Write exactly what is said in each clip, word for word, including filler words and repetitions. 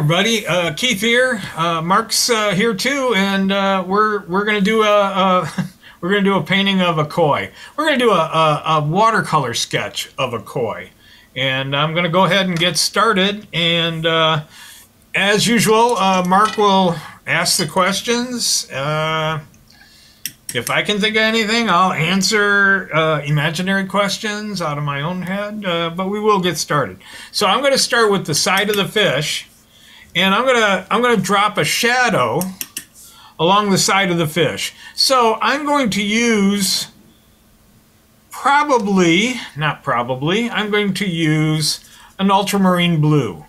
everybody, uh, Keith here. Uh, Mark's uh, here too, and uh, we're we're gonna do a, a we're gonna do a painting of a koi. We're gonna do a, a, a watercolor sketch of a koi, and I'm gonna go ahead and get started. And uh, as usual, uh, Mark will ask the questions. Uh, if I can think of anything, I'll answer uh, imaginary questions out of my own head. Uh, but we will get started. So I'm gonna start with the side of the fish. And I'm gonna I'm gonna drop a shadow along the side of the fish. So I'm going to use probably not probably I'm going to use an ultramarine blue.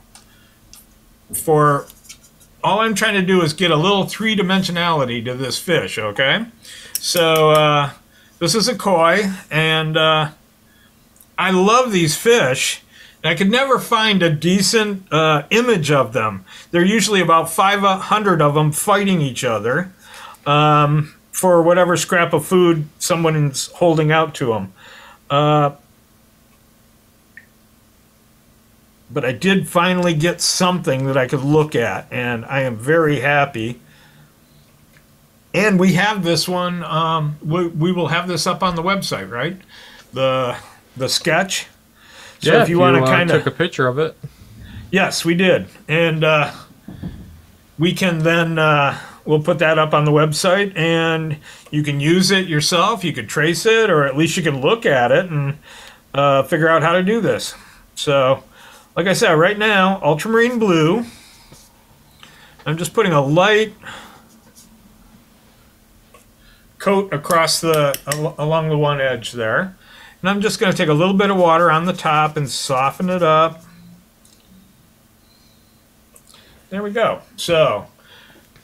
For all I'm trying to do is get a little three-dimensionality to this fish. Okay, so uh, this is a koi, and uh, I love these fish. I could never find a decent uh, image of them. There are usually about five hundred of them fighting each other um, for whatever scrap of food someone's holding out to them. Uh, but I did finally get something that I could look at, and I am very happy. And we have this one. Um, we, we will have this up on the website, right? The, the sketch. So yeah, if you, you want to uh, kind of took a picture of it. Yes, we did, and uh, we can then uh, we'll put that up on the website, and you can use it yourself. You could trace it, or at least you can look at it and uh, figure out how to do this. So, like I said, right now, ultramarine blue. I'm just putting a light coat across the along the one edge there. And I'm just going to take a little bit of water on the top and soften it up. There we go. So,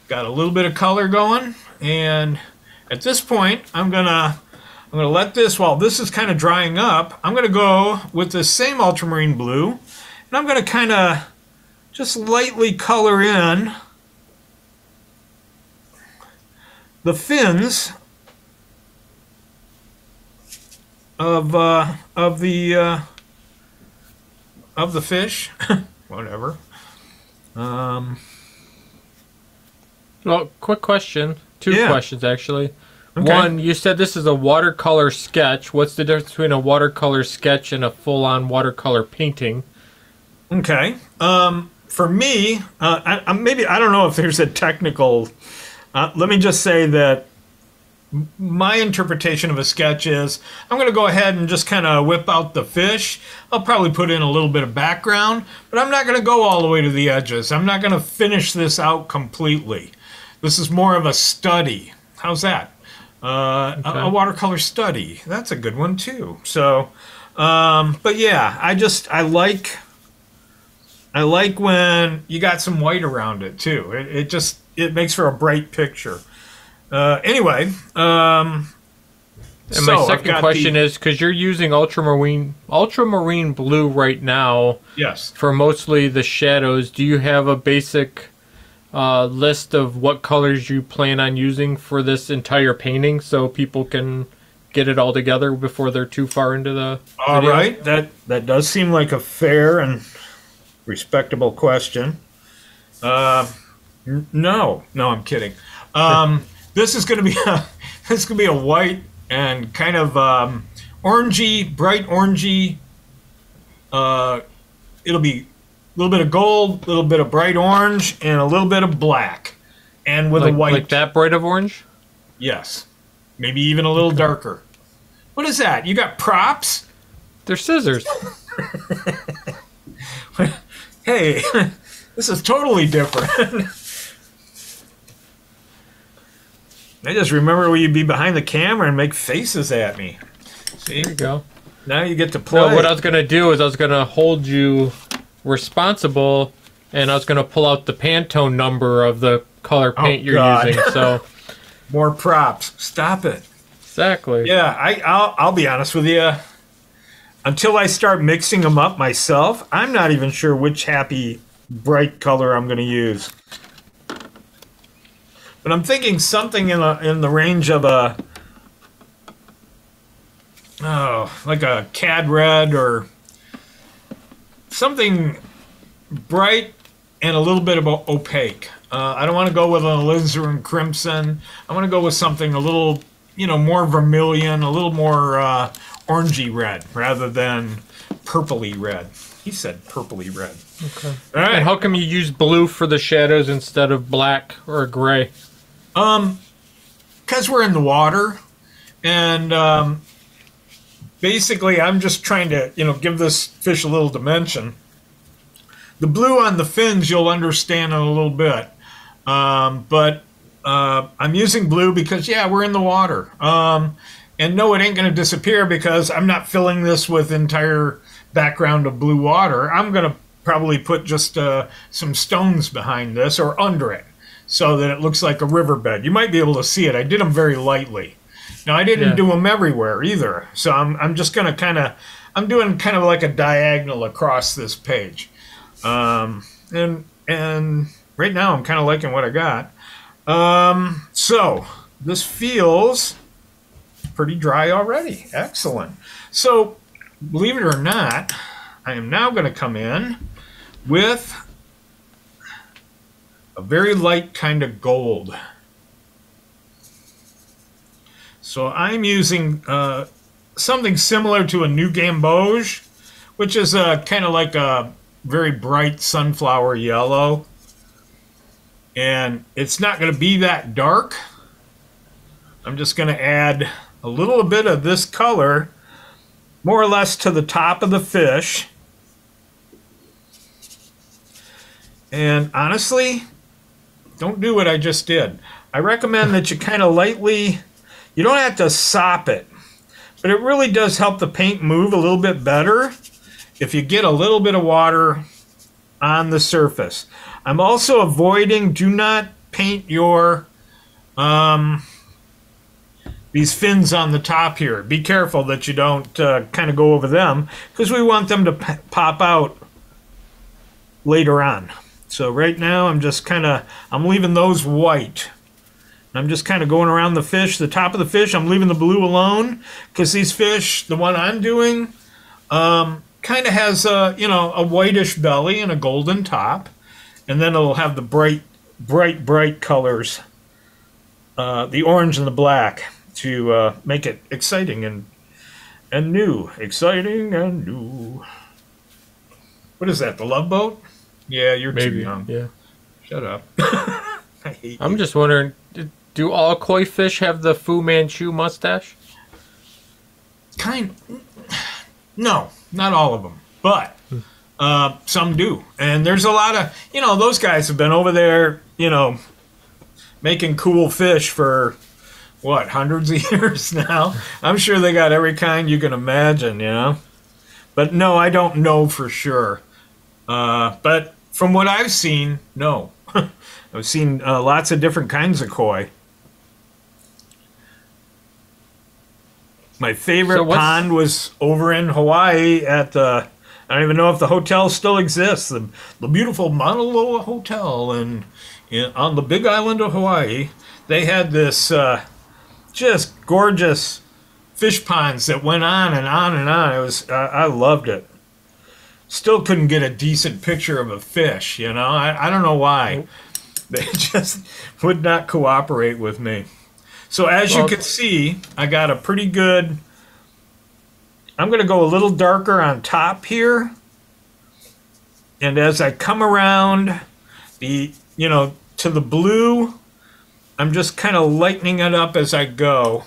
got a little bit of color going, and at this point, I'm gonna I'm gonna let this, while this is kind of drying up, I'm gonna go with the same ultramarine blue, and I'm gonna kind of just lightly color in the fins of uh, of the uh, of the fish, whatever. Um, well, quick question, two yeah. questions actually. Okay. One, you said this is a watercolor sketch. What's the difference between a watercolor sketch and a full-on watercolor painting? Okay. Um, for me, uh, I, I maybe I don't know if there's a technical. Uh, let me just say that. My interpretation of a sketch is I'm going to go ahead and just kind of whip out the fish. I'll probably put in a little bit of background, but I'm not going to go all the way to the edges. I'm not going to finish this out completely. This is more of a study. How's that? Uh, okay. a, a watercolor study. That's a good one too. So, um, but yeah, I just, I like, I like when you got some white around it too. It, it just, it makes for a bright picture. Uh, anyway, um, and my so second question the, is because you're using ultramarine ultramarine blue right now, yes, for mostly the shadows. Do you have a basic uh, list of what colors you plan on using for this entire painting, so people can get it all together before they're too far into the? All video? Right, that that does seem like a fair and respectable question. Uh, no, no, I'm kidding. Um, This is going to be a this is going to be a white and kind of um, orangey, bright orangey. Uh, it'll be a little bit of gold, a little bit of bright orange, and a little bit of black, and with like, a white. Like that bright of orange? Yes, maybe even a little darker. What is that? You got props? They're scissors. Hey, this is totally different. I just remember where you'd be behind the camera and make faces at me. See? There you go. Now you get to play. No, what I was going to do is I was going to hold you responsible, and I was going to pull out the Pantone number of the color paint oh, you're God. using. So, more props. Stop it. Exactly. Yeah, I, I'll, I'll be honest with you. Until I start mixing them up myself, I'm not even sure which happy, bright color I'm going to use. But I'm thinking something in a, in the range of a oh, like a C A D red or something bright and a little bit about opaque. Uh, I don't want to go with an alizarin crimson. I want to go with something a little, you know, more vermilion, a little more uh, orangey red rather than purpley red. He said purpley red. Okay. All right. And how come you use blue for the shadows instead of black or gray? Um, because we're in the water, and um, basically I'm just trying to, you know, give this fish a little dimension. The blue on the fins you'll understand in a little bit, um, but uh, I'm using blue because, yeah, we're in the water. Um, and no, it ain't going to disappear because I'm not filling this with entire background of blue water. I'm going to probably put just uh, some stones behind this or under it so that it looks like a riverbed. You might be able to see it. I did them very lightly. Now, I didn't yeah. do them everywhere either, so I'm, I'm just going to kind of, I'm doing kind of like a diagonal across this page. Um, and, and right now I'm kind of liking what I got. Um, so this feels pretty dry already. Excellent. So believe it or not, I am now going to come in with a very light kind of gold. So I'm using, uh, something similar to a New Gamboge, which is, uh, kind of like a very bright sunflower yellow, and it's not going to be that dark. I'm just going to add a little bit of this color more or less to the top of the fish, and honestly, don't do what I just did. I recommend that you kind of lightly, you don't have to sop it, but it really does help the paint move a little bit better if you get a little bit of water on the surface. I'm also avoiding, do not paint your, um, these fins on the top here. Be careful that you don't uh, kind of go over them, because we want them to pop out later on. So right now I'm just kind of, I'm leaving those white. I'm just kind of going around the fish, the top of the fish. I'm leaving the blue alone, because these fish, the one I'm doing, um, kind of has a, you know, a whitish belly and a golden top, and then it'll have the bright, bright, bright colors, uh, the orange and the black, to uh, make it exciting and and new, exciting and new. What is that? The Love Boat? Yeah, you're Maybe, too young. Yeah, shut up. I hate I'm you. Just wondering, do all koi fish have the Fu Manchu mustache? Kind, no. Not all of them, but uh, some do. And there's a lot of, you know, those guys have been over there, you know, making cool fish for, what, hundreds of years now? I'm sure they got every kind you can imagine, you know. But no, I don't know for sure. Uh, but from what I've seen, no. I've seen uh, lots of different kinds of koi. My favorite so pond was over in Hawaii at the, I don't even know if the hotel still exists, the, the beautiful Mauna Loa Hotel in, in, on the big island of Hawaii. They had this uh, just gorgeous fish ponds that went on and on and on. It was, uh, I loved it. Still couldn't get a decent picture of a fish, you know. I, I don't know why. They just would not cooperate with me. So as you can see, I got a pretty good, I'm going to go a little darker on top here. And as I come around the, you know, to the blue, I'm just kind of lightening it up as I go.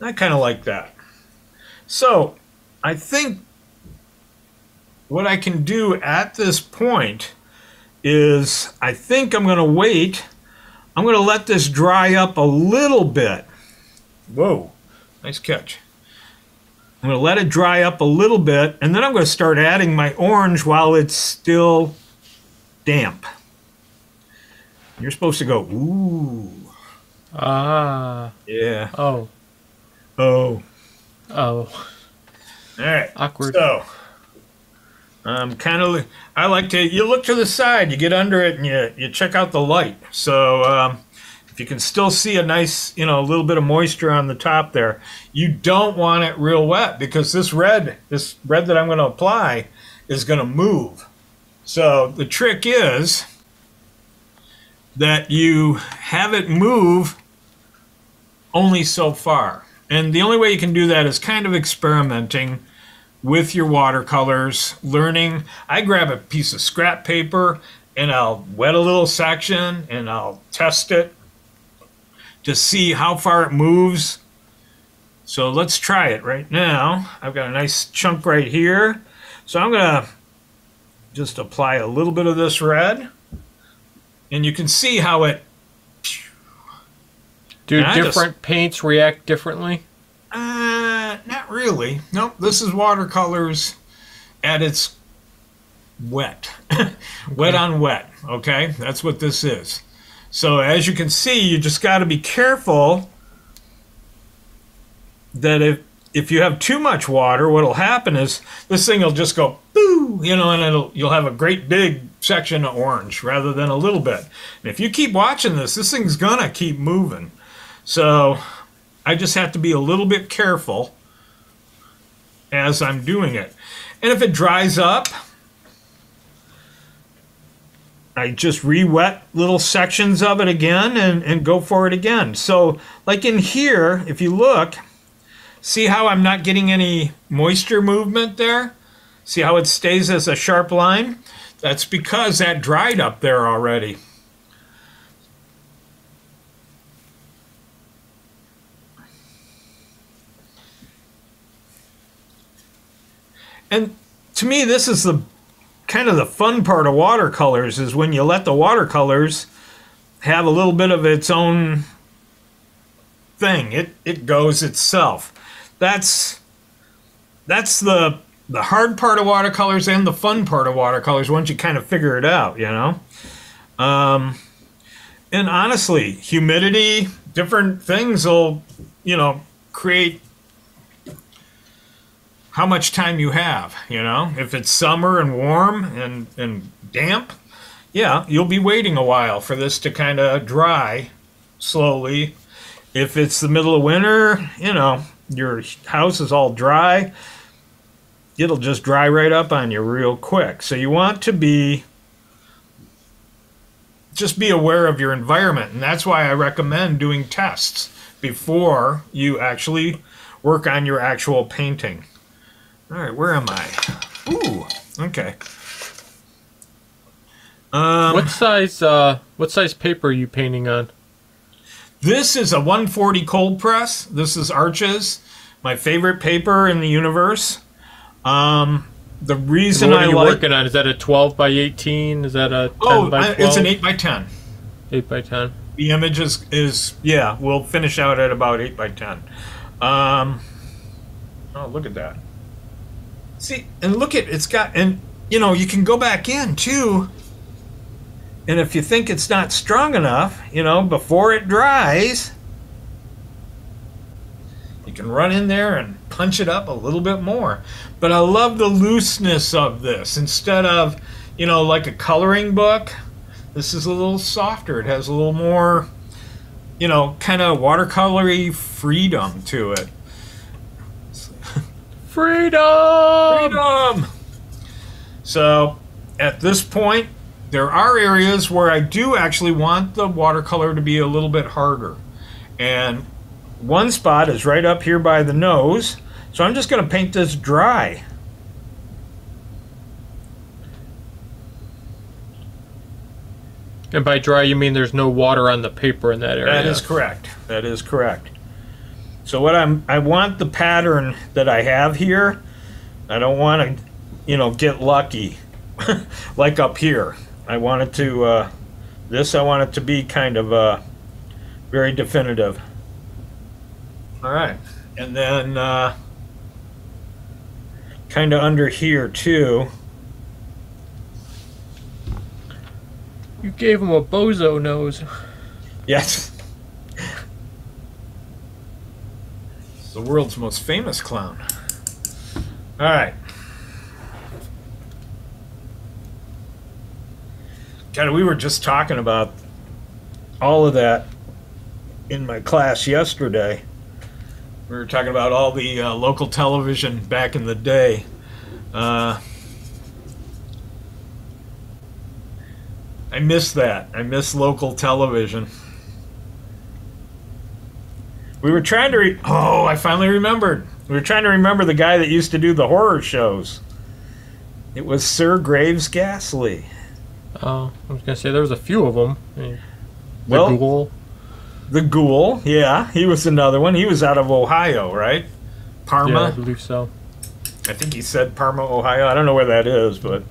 I kind of like that. So I think what I can do at this point is I think I'm going to wait. I'm going to let this dry up a little bit. Whoa, nice catch. I'm going to let it dry up a little bit, and then I'm going to start adding my orange while it's still damp. You're supposed to go, ooh. Ah. Yeah. Oh. Oh. Oh. All right. Awkward. So Um, kind of, I like to, you look to the side, you get under it, and you, you check out the light. So um, if you can still see a nice, you know, a little bit of moisture on the top there. You don't want it real wet because this red, this red that I'm going to apply is going to move. So the trick is that you have it move only so far. And the only way you can do that is kind of experimenting with your watercolors, learning. I grab a piece of scrap paper and I'll wet a little section and I'll test it to see how far it moves. So let's try it right now. I've got a nice chunk right here. So I'm gonna just apply a little bit of this red and you can see how it... Do different just, paints react differently? Uh, not really. Nope, this is watercolors at its wet. Wet on wet, okay? That's what this is. So as you can see, you just got to be careful that if, if you have too much water, what will happen is this thing will just go, boo, you know, and it'll, you'll have a great big section of orange rather than a little bit. And if you keep watching this, this thing's going to keep moving. So I just have to be a little bit careful as I'm doing it. And if it dries up, I just re-wet little sections of it again and, and go for it again. So like in here, if you look, see how I'm not getting any moisture movement there? See how it stays as a sharp line? That's because that dried up there already. And to me, this is the kind of the fun part of watercolors, is when you let the watercolors have a little bit of its own thing. It it goes itself. That's that's the the hard part of watercolors and the fun part of watercolors once you kind of figure it out, you know. Um, and honestly, humidity, different things will, you know, create how much time you have, you know? If it's summer and warm and, and damp, yeah, you'll be waiting a while for this to kind of dry slowly. If it's the middle of winter, you know, your house is all dry, it'll just dry right up on you real quick. So you want to be, just be aware of your environment, and that's why I recommend doing tests before you actually work on your actual painting. All right, where am I? Ooh, okay. Um, what size? Uh, what size paper are you painting on? This is a one forty cold press. This is Arches, my favorite paper in the universe. Um, the reason I like. What are you working on? Is that a twelve by eighteen? Is that a ten by twelve? Oh, it's an eight by ten. eight by ten. The image is is yeah. We'll finish out at about eight by ten. Um, oh, look at that. See, and look at, it's got, and, you know, you can go back in, too. And if you think it's not strong enough, you know, before it dries, you can run in there and punch it up a little bit more. But I love the looseness of this. Instead of, you know, like a coloring book, this is a little softer. It has a little more, you know, kind of watercolory freedom to it. Freedom! Freedom! So, at this point, there are areas where I do actually want the watercolor to be a little bit harder. And one spot is right up here by the nose, so I'm just going to paint this dry. And by dry, you mean there's no water on the paper in that area? That is correct. That is correct. So what I'm, I want the pattern that I have here. I don't want to, you know, get lucky, like up here. I want it to, uh, this I want it to be kind of uh, very definitive. All right, and then uh, kind of under here too. You gave him a bozo nose. Yes. The world's most famous clown. All right. God, we were just talking about all of that in my class yesterday. We were talking about all the uh, local television back in the day. Uh, I miss that. I miss local television. We were trying to re oh, I finally remembered. We were trying to remember the guy that used to do the horror shows. It was Sir Graves Gastly. Oh, I was gonna say there was a few of them. The well, Ghoul. The Ghoul, yeah, he was another one. He was out of Ohio, right? Parma. Yeah, I believe so. I think he said Parma, Ohio. I don't know where that is, but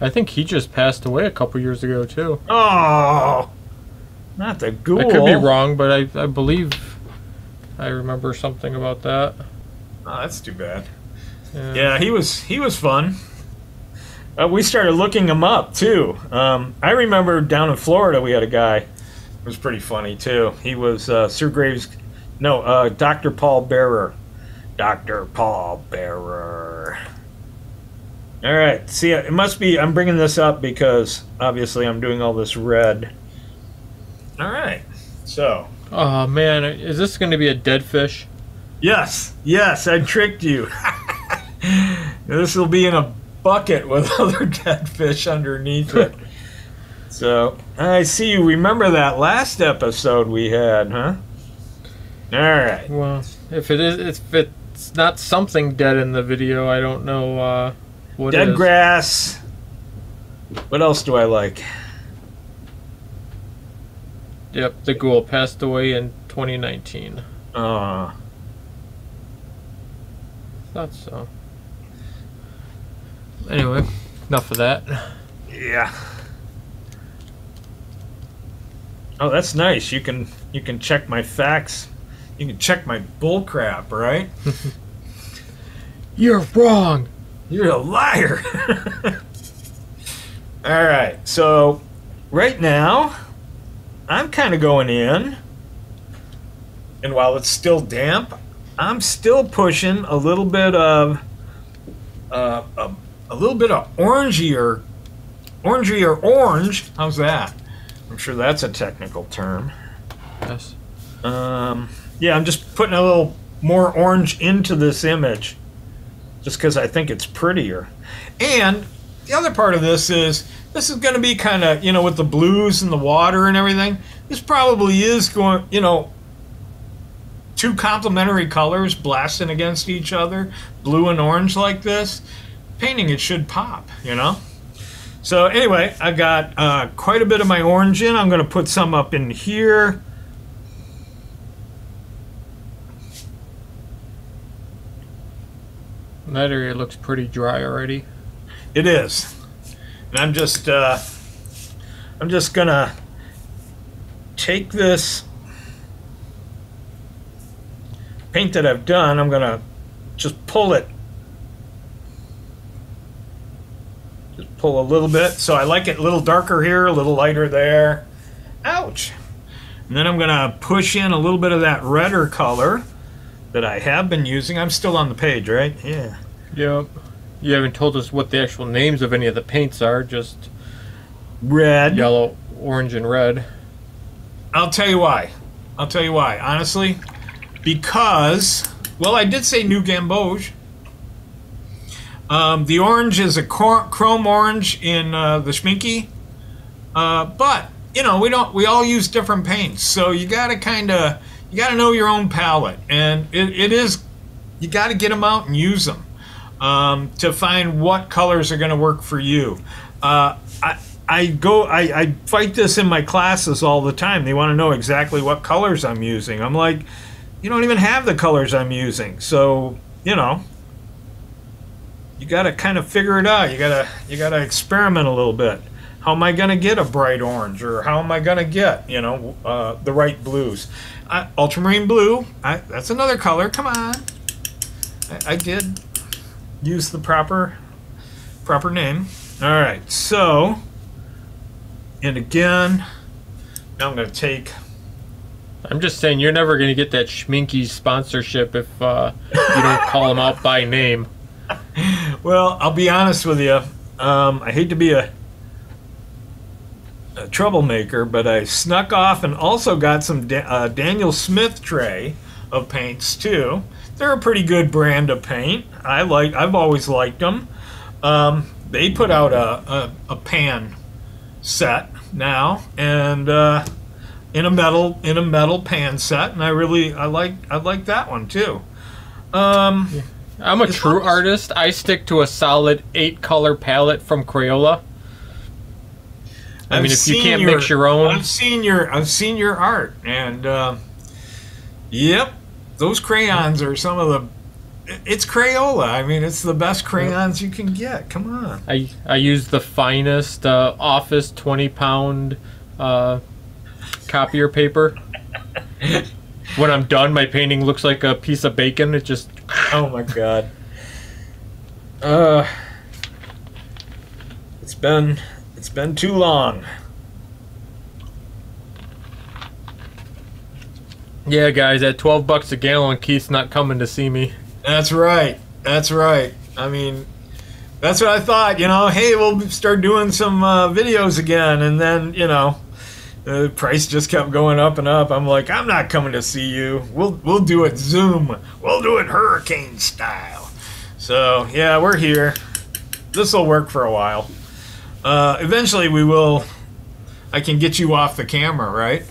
I think he just passed away a couple years ago too. Oh, not the Ghoul. I could be wrong, but I I believe I remember something about that. Oh, that's too bad. Yeah, yeah he was he was fun. Uh, we started looking him up too. Um, I remember down in Florida we had a guy. It was pretty funny too. He was uh, Sir Graves, no, uh, Doctor Paul Bearer. Doctor Paul Bearer. All right. See, it must be. I'm bringing this up because obviously I'm doing all this red. All right. So. Oh man, is this going to be a dead fish? Yes. Yes, I tricked you. This will be in a bucket with other dead fish underneath it. So, I see you remember that last episode we had, huh? All right. Well, if it is, if it's not something dead in the video, I don't know uh, what dead is. Grass. What else do I like? Yep, the Ghoul passed away in twenty nineteen. Ah. Uh, Thought so. Anyway, enough of that. Yeah. Oh, that's nice. You can you can check my facts. You can check my bullcrap, right? You're wrong. You're a liar. All right. So, right now, I'm kind of going in, and while it's still damp, I'm still pushing a little bit of uh, a. A little bit of orangier, orangier orange. How's that? I'm sure that's a technical term. Yes. Um, yeah, I'm just putting a little more orange into this image just because I think it's prettier. And the other part of this is this is going to be kind of, you know, with the blues and the water and everything, this probably is going, you know, two complementary colors blasting against each other, blue and orange like this. Painting it should pop, you know. So anyway, I've got uh, quite a bit of my orange in. I'm going to put some up in here. That area looks pretty dry already. It is, and I'm just uh, I'm just gonna take this paint that I've done. I'm gonna just pull it. Pull a little bit, so I like it a little darker here, a little lighter there. Ouch! And then I'm gonna push in a little bit of that redder color that I have been using. I'm still on the page, right? Yeah. Yep. You haven't told us what the actual names of any of the paints are, just red, yellow, orange, and red. I'll tell you why. I'll tell you why. Honestly, because, well, I did say New Gamboge. Um, the orange is a chrome orange in uh, the Schmincke, uh, but you know we don't. We all use different paints, so you gotta kind of you gotta know your own palette, and it, it is you gotta get them out and use them um, to find what colors are gonna work for you. Uh, I I go I, I fight this in my classes all the time. They want to know exactly what colors I'm using. I'm like, you don't even have the colors I'm using, so you know. You gotta kind of figure it out. You gotta you gotta experiment a little bit. How am I gonna get a bright orange, or how am I gonna get you know uh, the right blues? I, ultramarine blue. I, that's another color. Come on. I, I did use the proper proper name. All right. So and again, now I'm gonna take. I'm just saying you're never gonna get that Schmincke sponsorship if uh, you don't call them out by name. Well, I'll be honest with you. Um, I hate to be a a troublemaker, but I snuck off and also got some da uh, Daniel Smith tray of paints too. They're a pretty good brand of paint. I like. I've always liked them. Um, they put out a, a, a pan set now, and uh, in a metal in a metal pan set, and I really I like I like that one too. Um, yeah. I'm a true artist. I stick to a solid eight color palette from Crayola. I I've mean, if you can't your, mix your own, I've seen your I've seen your art, and uh, yep. Those crayons are some of the... It's Crayola. I mean, it's the best crayons you can get. Come on. I, I use the finest uh, office twenty pound uh, copier paper. When I'm done, my painting looks like a piece of bacon. It just... Oh, my God. Uh, it's been... It's been too long. Yeah, guys, at twelve bucks a gallon, Keith's not coming to see me. That's right. That's right. I mean, that's what I thought, you know. Hey, we'll start doing some uh, videos again. And then, you know, the price just kept going up and up. I'm like, I'm not coming to see you. We'll, we'll do it Zoom. We'll do it hurricane style. So, yeah, we're here. This will work for a while. Uh, eventually, we will. I can get you off the camera, right?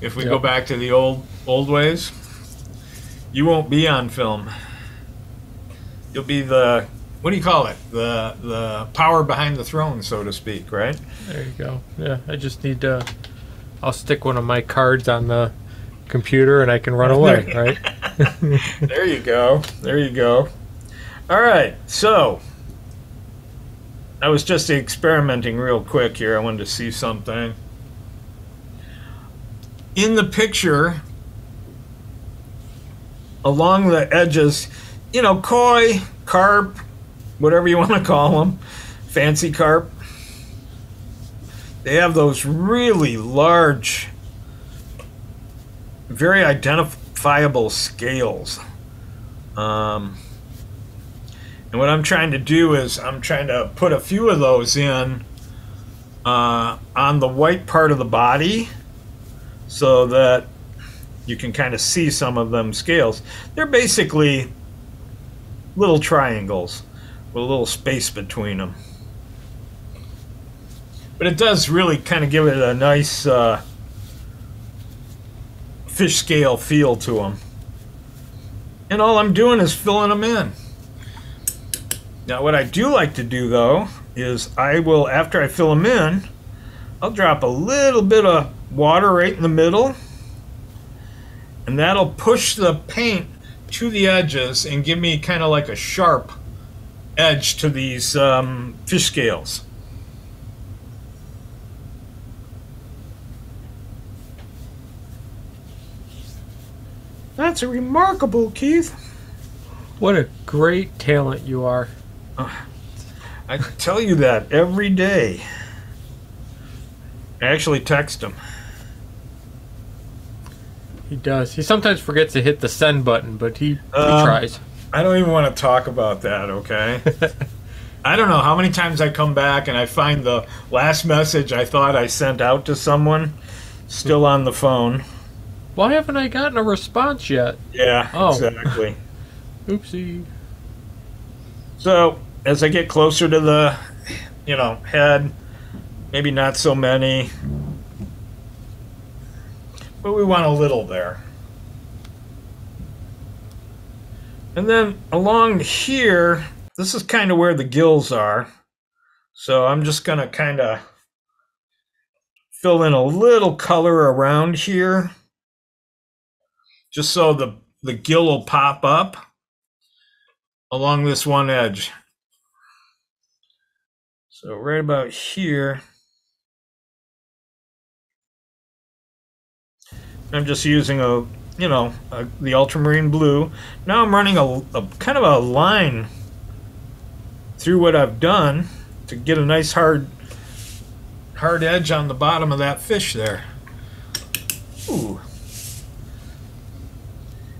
If we yep. go back to the old... old ways, you won't be on film. You'll be the, what do you call it? The the power behind the throne, so to speak, right? There you go. Yeah, I just need to, I'll stick one of my cards on the computer and I can run away, right? There you go. There you go. All right. So I was just experimenting real quick here. I wanted to see something. In the picture, along the edges, you know, koi, carp, whatever you want to call them, fancy carp. They have those really large, very identifiable scales. Um, and what I'm trying to do is I'm trying to put a few of those in uh, on the white part of the body so that you can kind of see some of them scales. They're basically little triangles with a little space between them. But it does really kind of give it a nice uh, fish scale feel to them. And all I'm doing is filling them in. Now what I do like to do though is I will, after I fill them in, I'll drop a little bit of water right in the middle. And that'll push the paint to the edges and give me kind of like a sharp edge to these um, fish scales. That's remarkable, Keith. What a great talent you are. Uh, I tell you that every day. I actually text him. He does. He sometimes forgets to hit the send button, but he, he um, tries. I don't even want to talk about that, okay? I don't know how many times I come back and I find the last message I thought I sent out to someone still on the phone. Why haven't I gotten a response yet? Yeah, oh. Exactly. Oopsie. So, as I get closer to the, you know, head, maybe not so many... But we want a little there. And then along here, this is kind of where the gills are. So I'm just going to kind of fill in a little color around here. Just so the, the gill will pop up along this one edge. So right about here. I'm just using a, you know, a, the ultramarine blue. Now I'm running a, a kind of a line through what I've done to get a nice hard, hard edge on the bottom of that fish there. Ooh.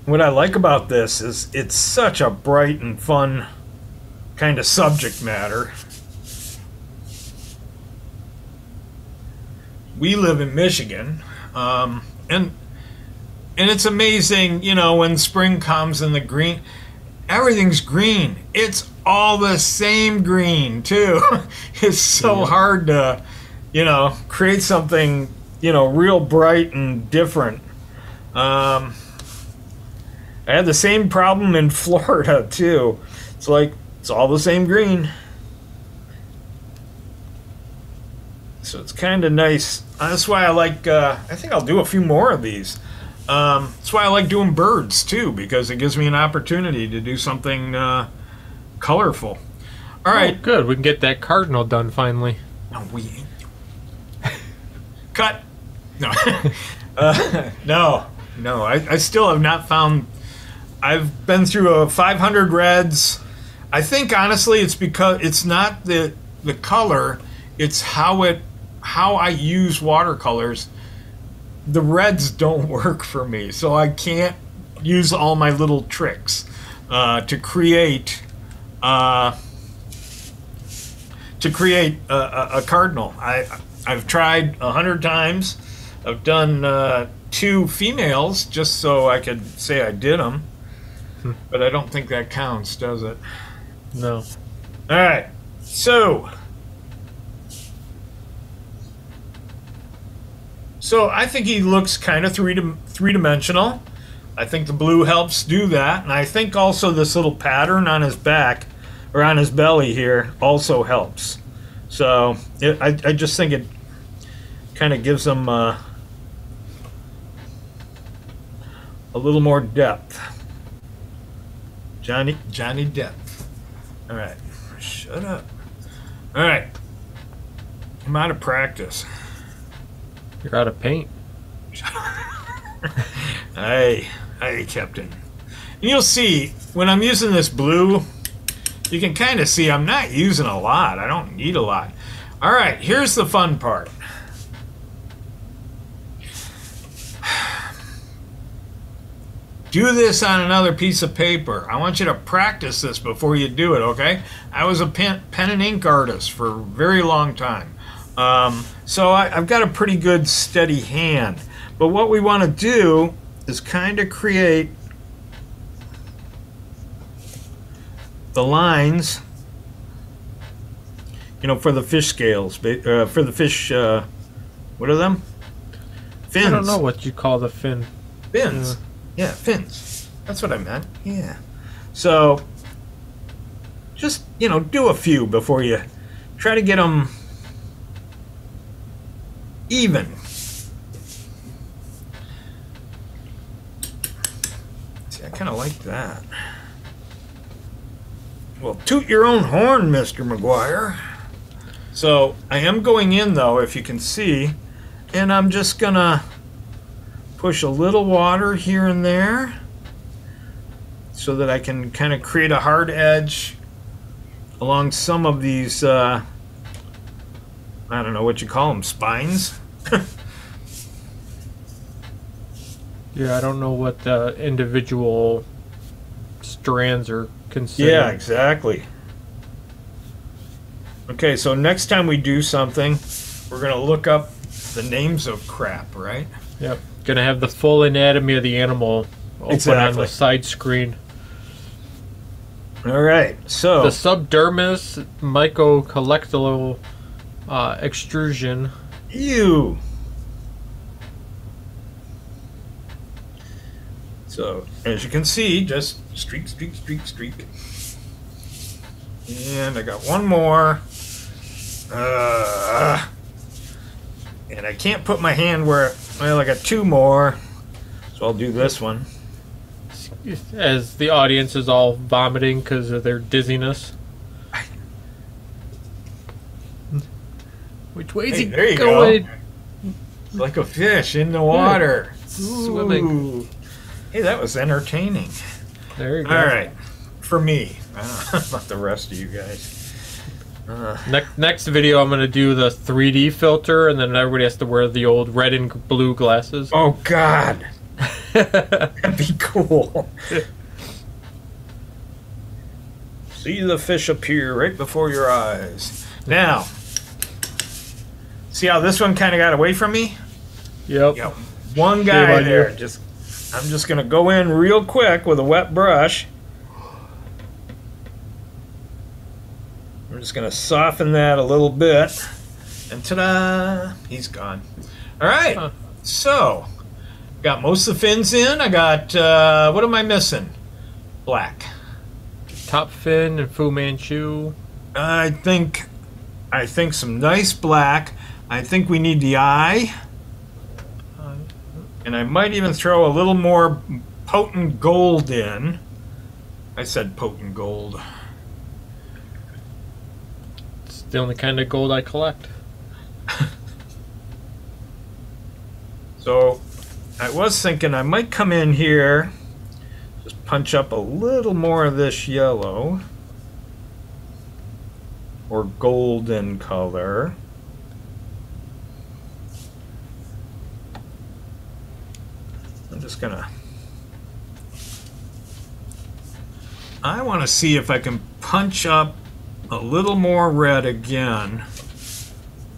What I like about this is it's such a bright and fun kind of subject matter. we live in Michigan, um, and and it's amazing, you know, when spring comes and the green, everything's green. It's all the same green too. It's so yeah. hard to, you know, create something, you know, real bright and different. Um, I had the same problem in Florida too. It's like it's all the same green. So it's kind of nice. That's why I like, uh, I think I'll do a few more of these. Um, that's why I like doing birds too, because it gives me an opportunity to do something uh, colorful. All right. Oh, good. We can get that cardinal done finally. No, we ain't. Cut. No. uh, no. No. I, I still have not found. I've been through a five hundred reds. I think, honestly, it's because it's not the, the color, it's how it. How I use watercolors, the reds don't work for me, so I can't use all my little tricks uh, to create uh, to create a, a, a cardinal. I I've tried a hundred times. I've done uh, two females just so I could say I did them, hmm. but I don't think that counts, does it? No. All right, so. So I think he looks kind of three three-dimensional. I think the blue helps do that. And I think also this little pattern on his back, or on his belly here, also helps. So it, I, I just think it kind of gives him uh, a little more depth. Johnny, Johnny Depth. All right. Shut up. All right. I'm out of practice. You're out of paint. Hey, hey, Captain. And you'll see when I'm using this blue, you can kind of see I'm not using a lot. I don't need a lot. All right, here's the fun part. Do this on another piece of paper. I want you to practice this before you do it, okay? I was a pen, pen and ink artist for a very long time. Um, so I, I've got a pretty good steady hand, but what we want to do is kind of create the lines, you know, for the fish scales, uh, for the fish, uh, what are them? Fins. I don't know what you call the fin. Fins. Yeah, yeah, fins. That's what I meant. Yeah. So just, you know, do a few before you try to get them even. See, I kind of like that. Well, toot your own horn, Mister McGuire. So I am going in, though, if you can see, and I'm just gonna push a little water here and there so that I can kind of create a hard edge along some of these uh, I don't know what you call them, spines? Yeah, I don't know what the individual strands are considered. Yeah, exactly. Okay, so next time we do something, we're going to look up the names of crap, right? Yep. Going to have the full anatomy of the animal open exactly. on the side screen. All right, so. The subdermis mycocollectal. Uh, extrusion. Ew. So, as you can see, just streak, streak, streak, streak. And I got one more. Uh, and I can't put my hand where, well, I got two more. So I'll do this one. As the audience is all vomiting because of their dizziness. Which way is hey, there you going? Go. Like a fish in the water. Yeah, swimming. Ooh. Hey, that was entertaining. There you go. All right. For me. I don't know about the rest of you guys. Uh, next, next video, I'm going to do the three D filter, and then everybody has to wear the old red and blue glasses. Oh, God. That'd be cool. See the fish appear right before your eyes. Now... See how this one kind of got away from me? Yep. Yep. One guy there. Just, I'm just going to go in real quick with a wet brush. I'm just going to soften that a little bit. And ta-da! He's gone. All right. Huh. So, got most of the fins in. I got, uh, what am I missing? Black. Top fin and Fu Manchu. I think, I think some nice black. I think we need the eye. And I might even throw a little more potent gold in. I said potent gold. It's the only kind of gold I collect. So I was thinking I might come in here, just punch up a little more of this yellow or golden color. I'm just gonna, I want to see if I can punch up a little more red again,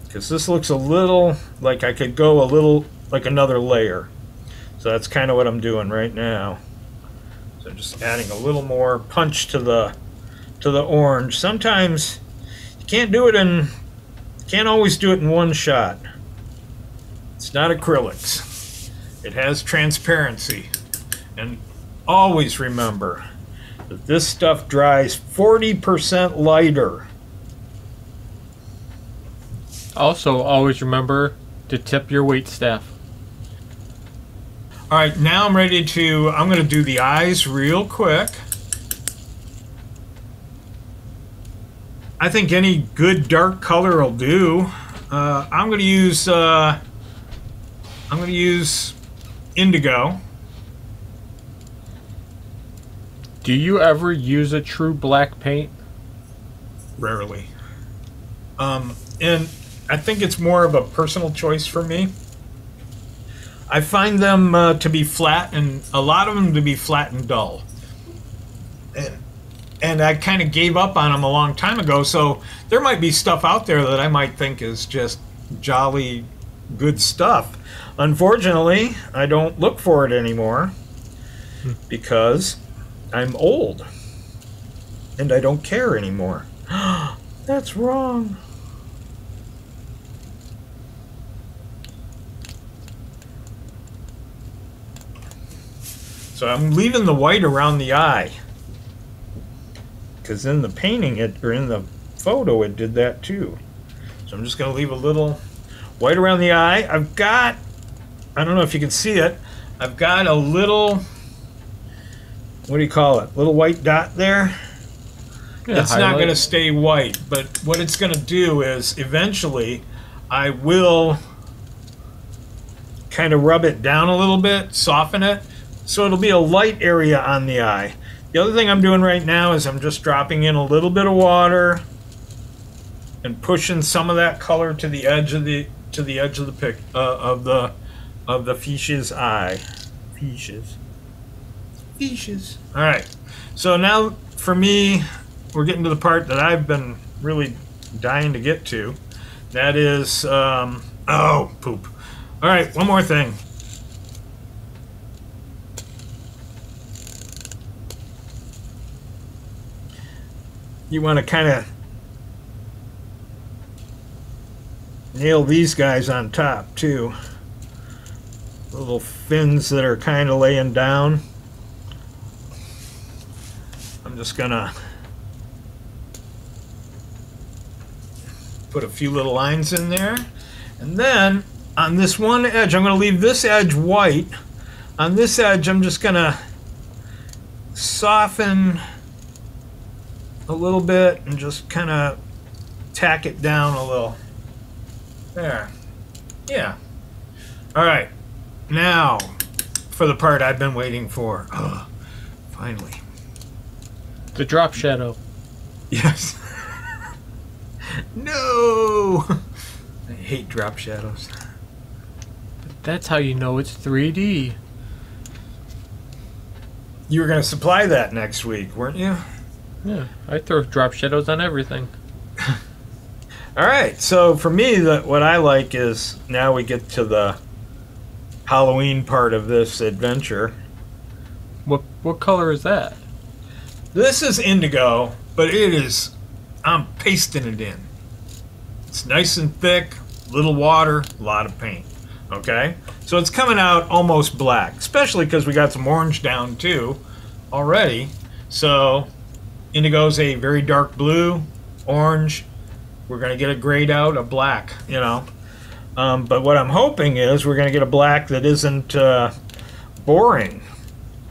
because this looks a little like I could go a little like another layer. So that's kind of what I'm doing right now. So just adding a little more punch to the to the orange. Sometimes you can't do it in, can't always do it in one shot. It's not acrylics. It has transparency. And always remember that this stuff dries forty percent lighter. Also, always remember to tip your waitstaff. All right, now I'm ready to, I'm going to do the eyes real quick. I think any good dark color will do. Uh, I'm going to use, uh, I'm going to use indigo. Do you ever use a true black paint? Rarely. Um, and I think it's more of a personal choice for me. I find them uh, to be flat, and a lot of them to be flat and dull. And, and I kind of gave up on them a long time ago, so there might be stuff out there that I might think is just jolly good stuff. Unfortunately, I don't look for it anymore hmm. because I'm old and I don't care anymore. That's wrong. So I'm leaving the white around the eye, because in the painting, it, or in the photo, it did that too. So I'm just going to leave a little white around the eye. I've got, I don't know if you can see it, I've got a little, what do you call it, little white dot there. Yeah, it's not going to stay white, but what it's going to do is eventually I will kind of rub it down a little bit, soften it. So it'll be a light area on the eye. The other thing I'm doing right now is I'm just dropping in a little bit of water and pushing some of that color to the edge of the to the edge of the pic uh, of the of the fish's eye. Fishes. Fishes. All right. So now for me, we're getting to the part that I've been really dying to get to. That is, um, oh poop. All right. One more thing. You want to kind of nail these guys on top too. Little fins that are kind of laying down. I'm just gonna put a few little lines in there, and then on this one edge, I'm gonna leave this edge white. On this edge, I'm just gonna soften a little bit and just kind of tack it down a little. There. Yeah. All right. Now for the part I've been waiting for. Oh, finally. The drop shadow. Yes. No. I hate drop shadows. But that's how you know it's three D. You were going to supply that next week, weren't you? Yeah, I throw drop shadows on everything. All right, so for me, the, what I like is now we get to the Halloween part of this adventure. What what color is that? This is indigo, but it is, I'm pasting it in. It's nice and thick, little water, a lot of paint, okay? So it's coming out almost black, especially because we got some orange down too already. So indigo's a very dark blue, orange. We're going to get a grayed out, a black, you know. Um, but what I'm hoping is we're going to get a black that isn't uh, boring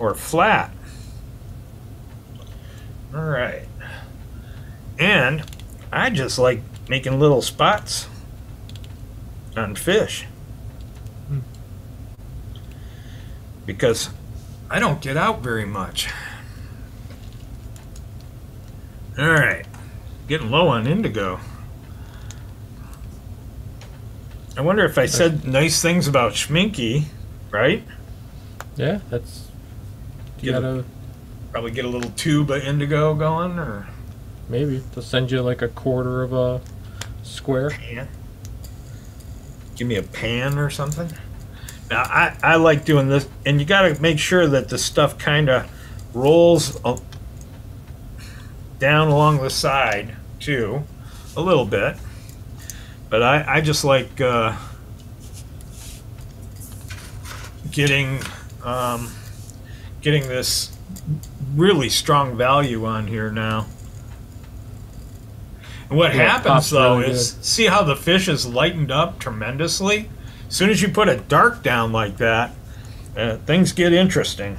or flat. All right. And I just like making little spots on fish. Hmm. Because I don't get out very much. All right. Getting low on indigo. I wonder if I said nice things about Schmincke, right? Yeah, that's. You get gotta, a, probably get a little tube of indigo going, or maybe they'll send you like a quarter of a square. Pan. Give me a pan or something. Now I I like doing this, and you got to make sure that the stuff kind of rolls up, down along the side too, a little bit. But I, I just like uh, getting um, getting this really strong value on here now. And what yeah, happens though really is, good. See how the fish is lightened up tremendously? As soon as you put a dark down like that, uh, things get interesting.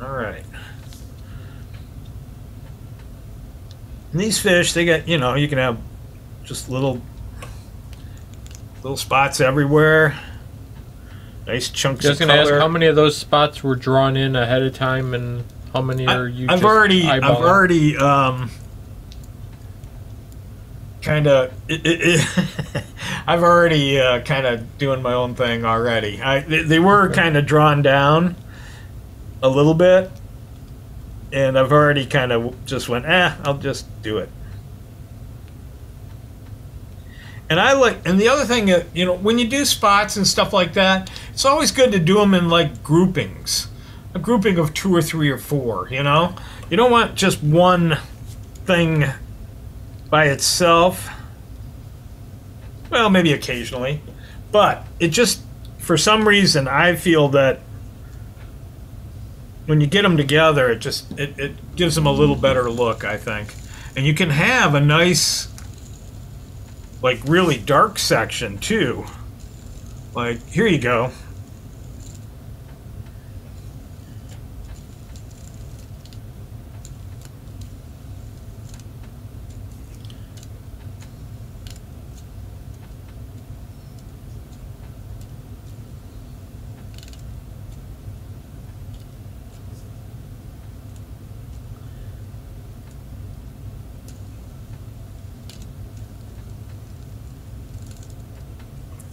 All right. And these fish, they got, you know, you can have just little little spots everywhere. Nice chunks just of color. I was going to ask, how many of those spots were drawn in ahead of time, and how many I, are you I've just already, eyeballing? I've already um, kind of, I've already uh, kind of doing my own thing already. I, they, they were okay. Kind of drawn down a little bit. And I've already kind of just went, eh, I'll just do it. And I like, and the other thing, you know, when you do spots and stuff like that, it's always good to do them in like groupings, a grouping of two or three or four, you know? You don't want just one thing by itself. Well, maybe occasionally, but it just, for some reason, I feel that when you get them together, it just it, it gives them a little better look, I think. And you can have a nice, like, really dark section too. Like, here you go.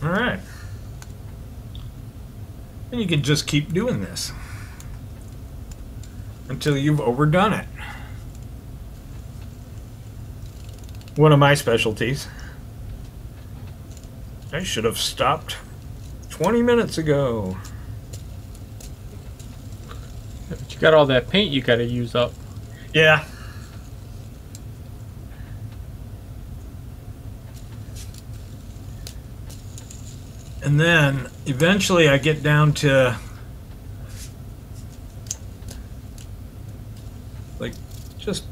Alright. And you can just keep doing this until you've overdone it. One of my specialties. I should have stopped twenty minutes ago. But you got all that paint you got to use up. Yeah. And then eventually I get down to like just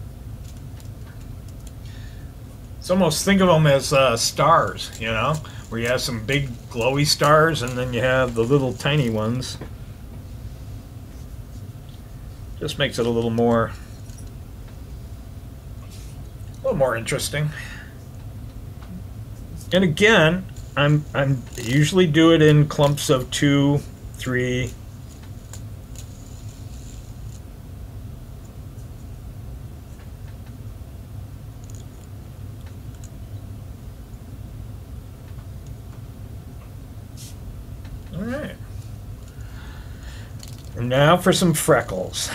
it's almost think of them as uh, stars, you know, where you have some big glowy stars and then you have the little tiny ones. Just makes it a little more a little more interesting. And again, I'm I'm usually do it in clumps of two, three. All right. And now for some freckles.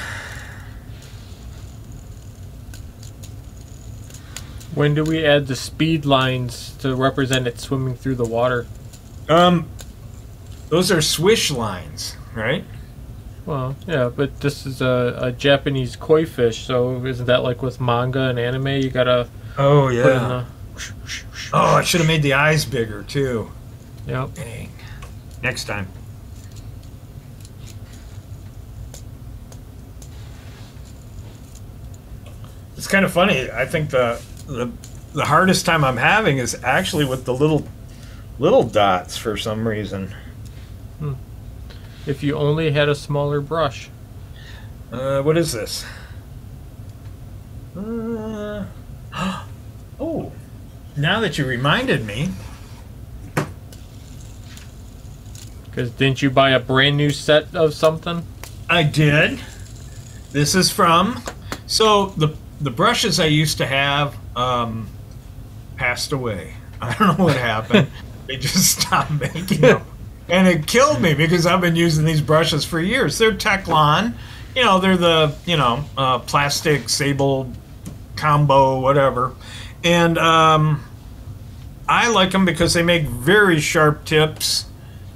When do we add the speed lines to represent it swimming through the water? Um, those are swish lines, right? Well, yeah, but this is a, a Japanese koi fish, so isn't that like with manga and anime? You gotta... Oh, yeah. Put in the... Oh, I should have made the eyes bigger, too. Yep. Dang. Next time. It's kind of funny. I think the, the the hardest time I'm having is actually with the little little dots for some reason. Hmm. If you only had a smaller brush. Uh, what is this? Uh, oh, now that you reminded me. Because didn't you buy a brand new set of something? I did. This is from... So the... The brushes I used to have um, passed away. I don't know what happened. They just stopped making them. And it killed me because I've been using these brushes for years. They're Teclon. You know, they're the, you know, uh, plastic, sable, combo, whatever. And um, I like them because they make very sharp tips.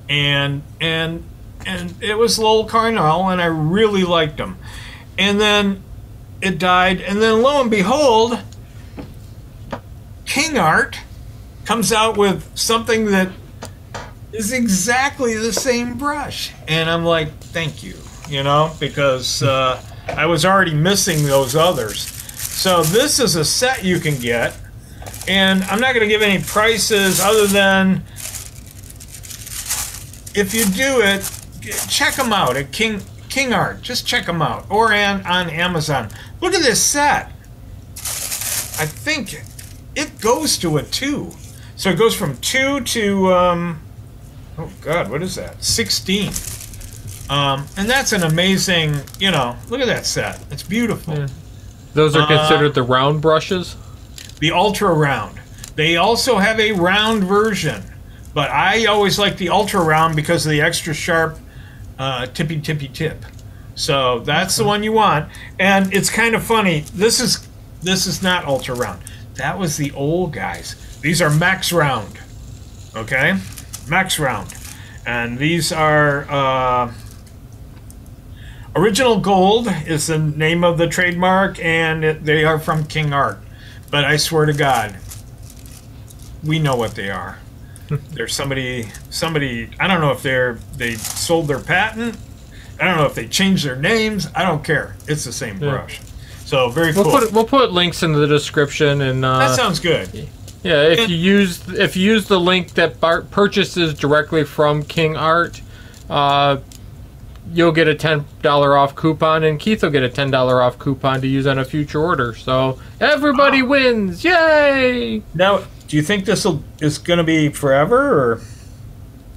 And, and, and it was Lowell Carnal, and I really liked them. And then... It died, and then lo and behold, KingArt comes out with something that is exactly the same brush, and I'm like, thank you, you know, because uh, I was already missing those others. So this is a set you can get, and I'm not going to give any prices other than if you do it, check them out at King KingArt. Just check them out, or on, on Amazon. Look at this set. I think it goes to a two. So it goes from two to, um, oh God, what is that? sixteen. Um, and that's an amazing, you know, look at that set. It's beautiful. Yeah. Those are considered uh, the round brushes? The ultra round. They also have a round version, but I always like the ultra round because of the extra sharp uh, tippy tippy tip. So that's the one you want. And it's kind of funny. This is this is not ultra round. That was the old guys. These are max round. Okay? Max round. And these are uh, Original Gold is the name of the trademark, and it, they are from KingArt. But I swear to God, we know what they are. There's somebody somebody I don't know if they're they sold their patent. I don't know if they changed their names. I don't care. It's the same yeah. brush. So very we'll cool. Put, we'll put links in the description, and uh, that sounds good. Yeah, if and, you use if you use the link that Bart purchases directly from KingArt, uh, you'll get a ten dollar off coupon, and Keith will get a ten dollar off coupon to use on a future order. So everybody uh, wins! Yay! Now, do you think this will is going to be forever, or?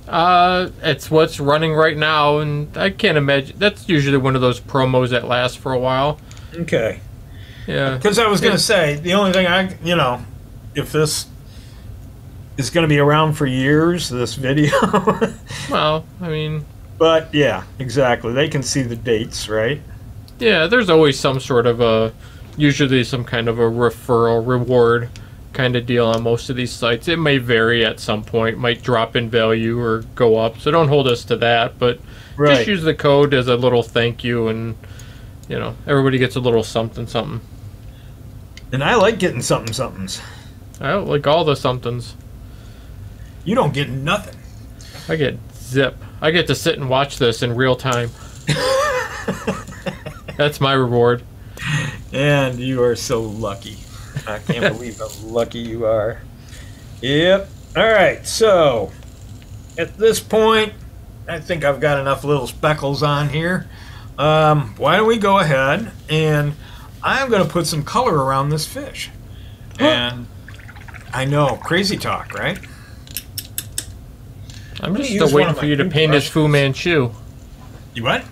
Uh, it's what's running right now, and I can't imagine. That's usually one of those promos that lasts for a while. Okay. Yeah. Because I was going to say, the only thing I, you know, if this is going to be around for years, this video. Well, I mean. But, yeah, exactly. They can see the dates, right? Yeah, there's always some sort of a, usually some kind of a referral reward kind of deal on most of these sites. It may vary at some point, might drop in value or go up, so don't hold us to that, but right. Just use the code as a little thank you, and you know, everybody gets a little something something. And I like getting something somethings. I don't like all the somethings. You don't get nothing. I get zip. I get to sit and watch this in real time. That's my reward. And you are so lucky. I can't believe how lucky you are. Yep. All right. So at this point, I think I've got enough little speckles on here. Um, why don't we go ahead, and I'm going to put some color around this fish. And I know, crazy talk, right? I'm, I'm just still waiting for you to paint brushes. his Fu Manchu. You what?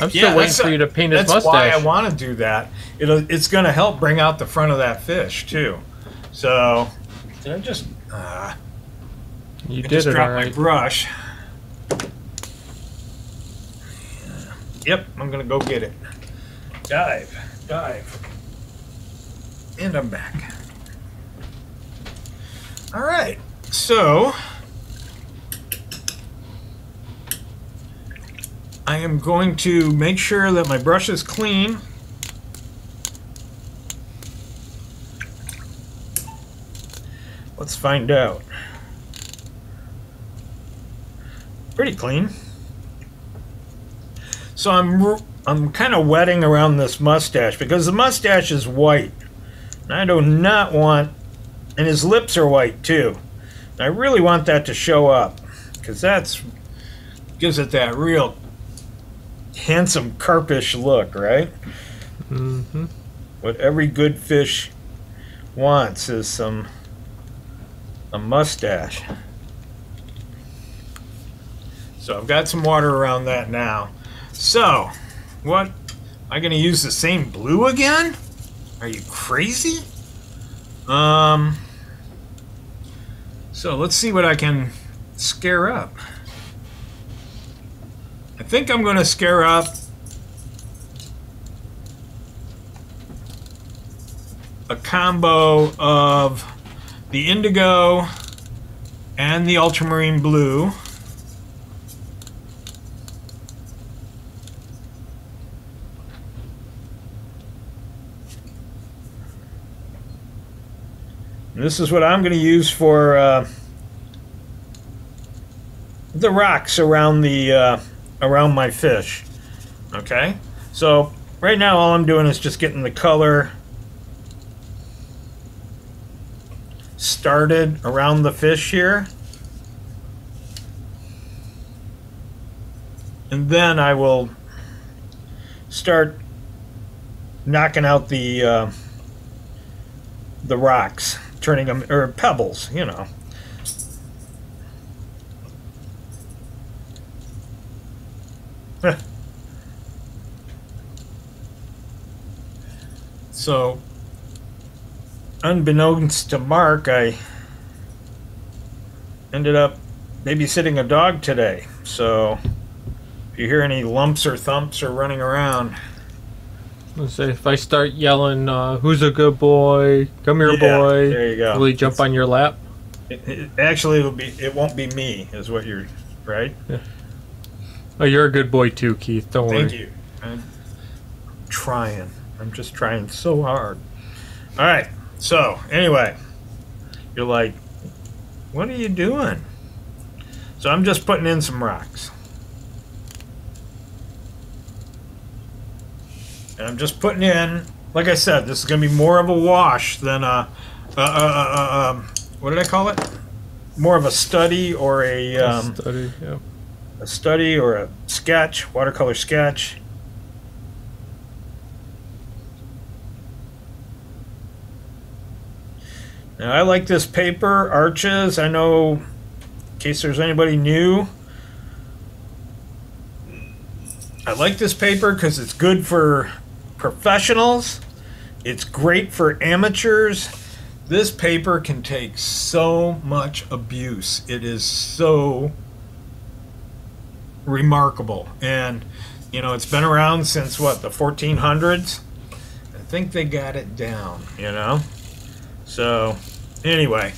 I'm still yeah, waiting for you to paint his mustache. That's why I want to do that. It'll, it's going to help bring out the front of that fish, too. So, did I just... Uh, you I did just it dropped right. my brush. Yep, I'm going to go get it. Dive, dive. And I'm back. All right, so I am going to make sure that my brush is clean. Let's find out. Pretty clean. So I'm I'm kind of wetting around this mustache because the mustache is white, and I do not want. And his lips are white too. And I really want that to show up because that's gives it that real handsome carpish look, right? Mm-hmm. What every good fish wants is some a mustache. So I've got some water around that now. So, what? Am I gonna use the same blue again? Are you crazy? Um. So let's see what I can scare up. I think I'm gonna scare up a combo of the indigo and the ultramarine blue. This is what I'm going to use for uh, the rocks around the uh, around my fish. Okay, so right now all I'm doing is just getting the color started around the fish here, and then I will start knocking out the uh, the rocks. Turning them, or pebbles, you know. So, unbeknownst to Mark, I ended up babysitting a dog today. So, if you hear any lumps or thumps or running around, let's say if I start yelling, uh, "Who's a good boy? Come here, yeah, boy!" There you go. Will he jump it's, on your lap? It, it, actually, it'll be. It won't be me, is what you're. Right. Yeah. Oh, you're a good boy too, Keith. Don't Thank worry. Thank you. I'm trying. I'm just trying so hard. All right. So anyway, you're like, "What are you doing?" So I'm just putting in some rocks. And I'm just putting in, like I said, this is going to be more of a wash than a, uh, uh, uh, um, what did I call it? More of a study or a, um, a study, yeah. a study or a sketch, watercolor sketch. Now I like this paper, Arches. I know, in case there's anybody new, I like this paper because it's good for professionals. It's great for amateurs. This paper can take so much abuse. It is so remarkable. And, you know, it's been around since, what, the fourteen hundreds? I think they got it down, you know? So, anyway,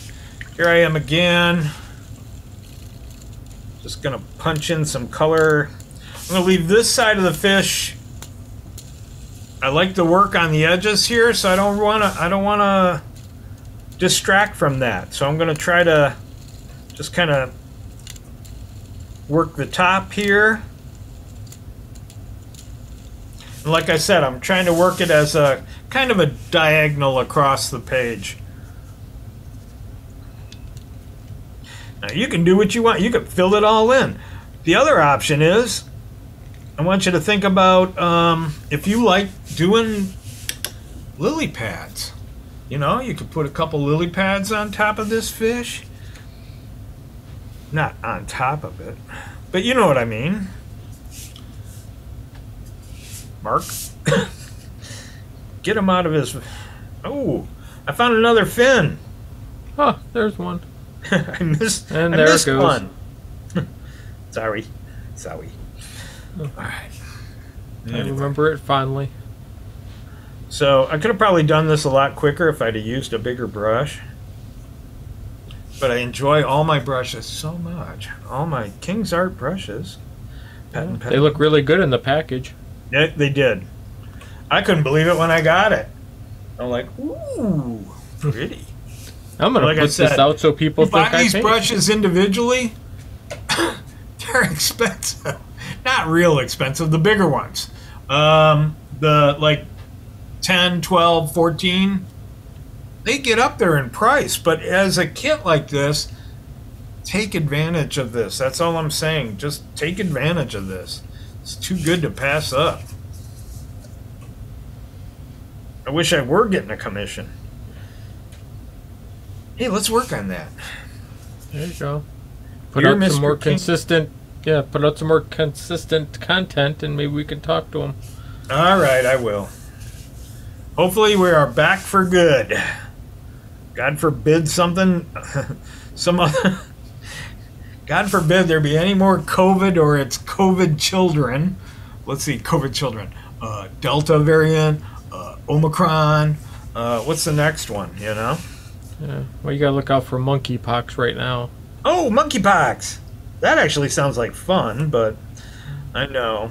here I am again. Just going to punch in some color. I'm going to leave this side of the fish. I like to work on the edges here, so I don't want to I don't want to distract from that. So I'm going to try to just kind of work the top here. And like I said, I'm trying to work it as a kind of a diagonal across the page. Now you can do what you want. You can fill it all in. The other option is I want you to think about um, if you like doing lily pads. You know, you could put a couple lily pads on top of this fish. Not on top of it, but you know what I mean. Mark, get him out of his... Oh, I found another fin. Huh, there's one. I missed, and I there missed it goes. one. Sorry, sorry. All right. Anyway. I remember it fondly. So I could have probably done this a lot quicker if I'd have used a bigger brush. but I enjoy all my brushes so much. All my KingArt brushes. Pat and pat. They look really good in the package. Yeah, they did. I couldn't believe it when I got it. I'm like, ooh, pretty. I'm going like to put said, this out so people think I buy these paint. Brushes individually, they're expensive. Not real expensive, the bigger ones. Um, the like ten, twelve, fourteen, they get up there in price. But as a kit like this, take advantage of this. That's all I'm saying. Just take advantage of this. It's too good to pass up. I wish I were getting a commission. Hey, let's work on that. There you go. Put out some more consistent, yeah, put out some more consistent content, and maybe we can talk to them. All right, I will. Hopefully we are back for good. God forbid something, some other, God forbid there be any more COVID or it's COVID children. Let's see, COVID children. Uh, Delta variant, uh, Omicron. Uh, what's the next one, you know? Yeah. Well, you gotta look out for monkeypox right now. Oh, monkeypox! That actually sounds like fun, but I know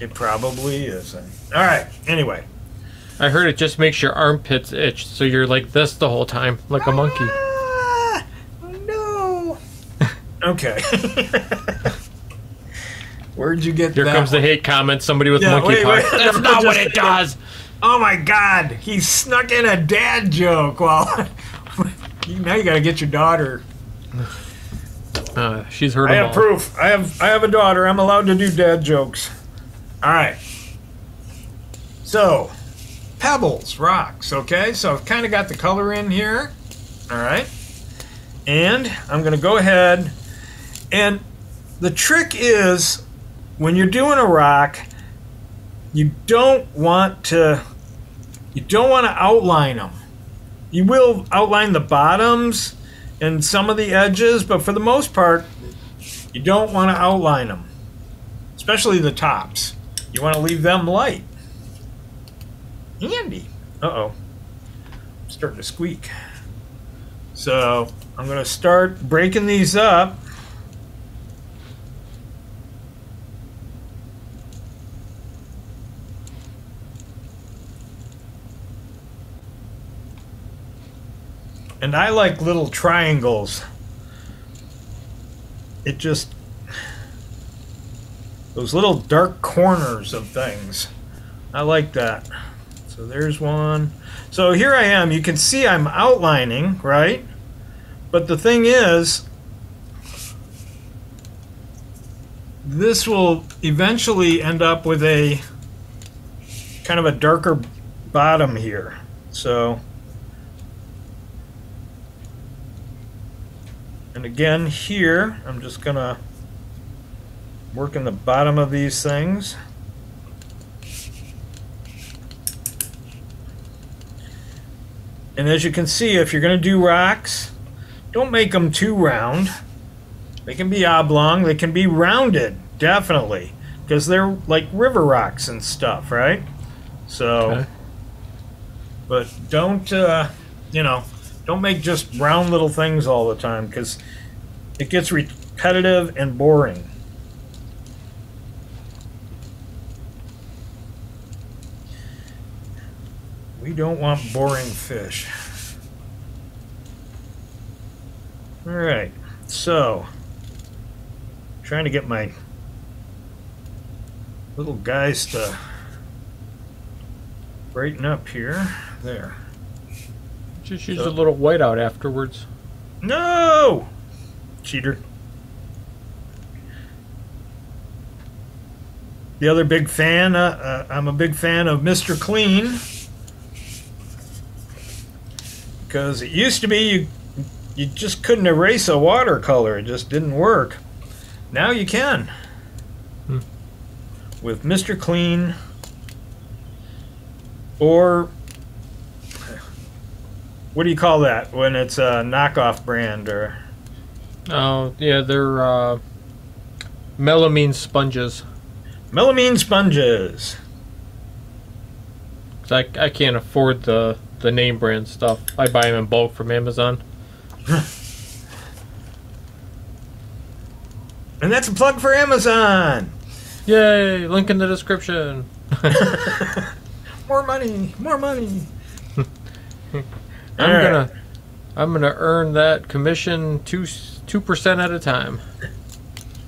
it probably isn't. All right. Anyway, I heard it just makes your armpits itch, so you're like this the whole time, like ah, a monkey. No. Okay. Where'd you get? Here that comes one? The hate comments. Somebody with yeah, monkeypox. That's no, not what it does. Oh my God! He snuck in a dad joke. Well, now you gotta get your daughter. Uh, she's heard. I have all. proof. I have. I have a daughter. I'm allowed to do dad jokes. All right. So, pebbles, rocks. Okay. So I've kind of got the color in here. All right. And I'm gonna go ahead. And the trick is, when you're doing a rock, you don't want to you don't want to outline them. You will outline the bottoms and some of the edges, but for the most part you don't want to outline them, especially the tops. You want to leave them light. Handy. Uh-oh, I'm starting to squeak. So I'm going to start breaking these up. And I like little triangles. It just, those little dark corners of things. I like that. So there's one. So here I am. You can see I'm outlining, right? But the thing is, this will eventually end up with a kind of a darker bottom here. So. And again here, I'm just gonna work in the bottom of these things. And as you can see, if you're gonna do rocks, don't make them too round. They can be oblong, they can be rounded, definitely, because they're like river rocks and stuff, right? So, okay. But don't, uh, you know, don't make just round little things all the time, because it gets repetitive and boring. We don't want boring fish. All right, so I'm trying to get my little guys to brighten up here. There. Just use so. a little whiteout afterwards. No! Cheater. The other big fan, uh, uh, I'm a big fan of Mister Clean. Because it used to be you, you just couldn't erase a watercolor. It just didn't work. Now you can. Hmm. With Mister Clean or... What do you call that when it's a knockoff brand? Or oh yeah, they're uh, melamine sponges. Melamine sponges. I I can't afford the the name brand stuff. I buy them in bulk from Amazon. And that's a plug for Amazon. Yay! Link in the description. More money, more money. I'm right. gonna, I'm gonna earn that commission two two percent at a time.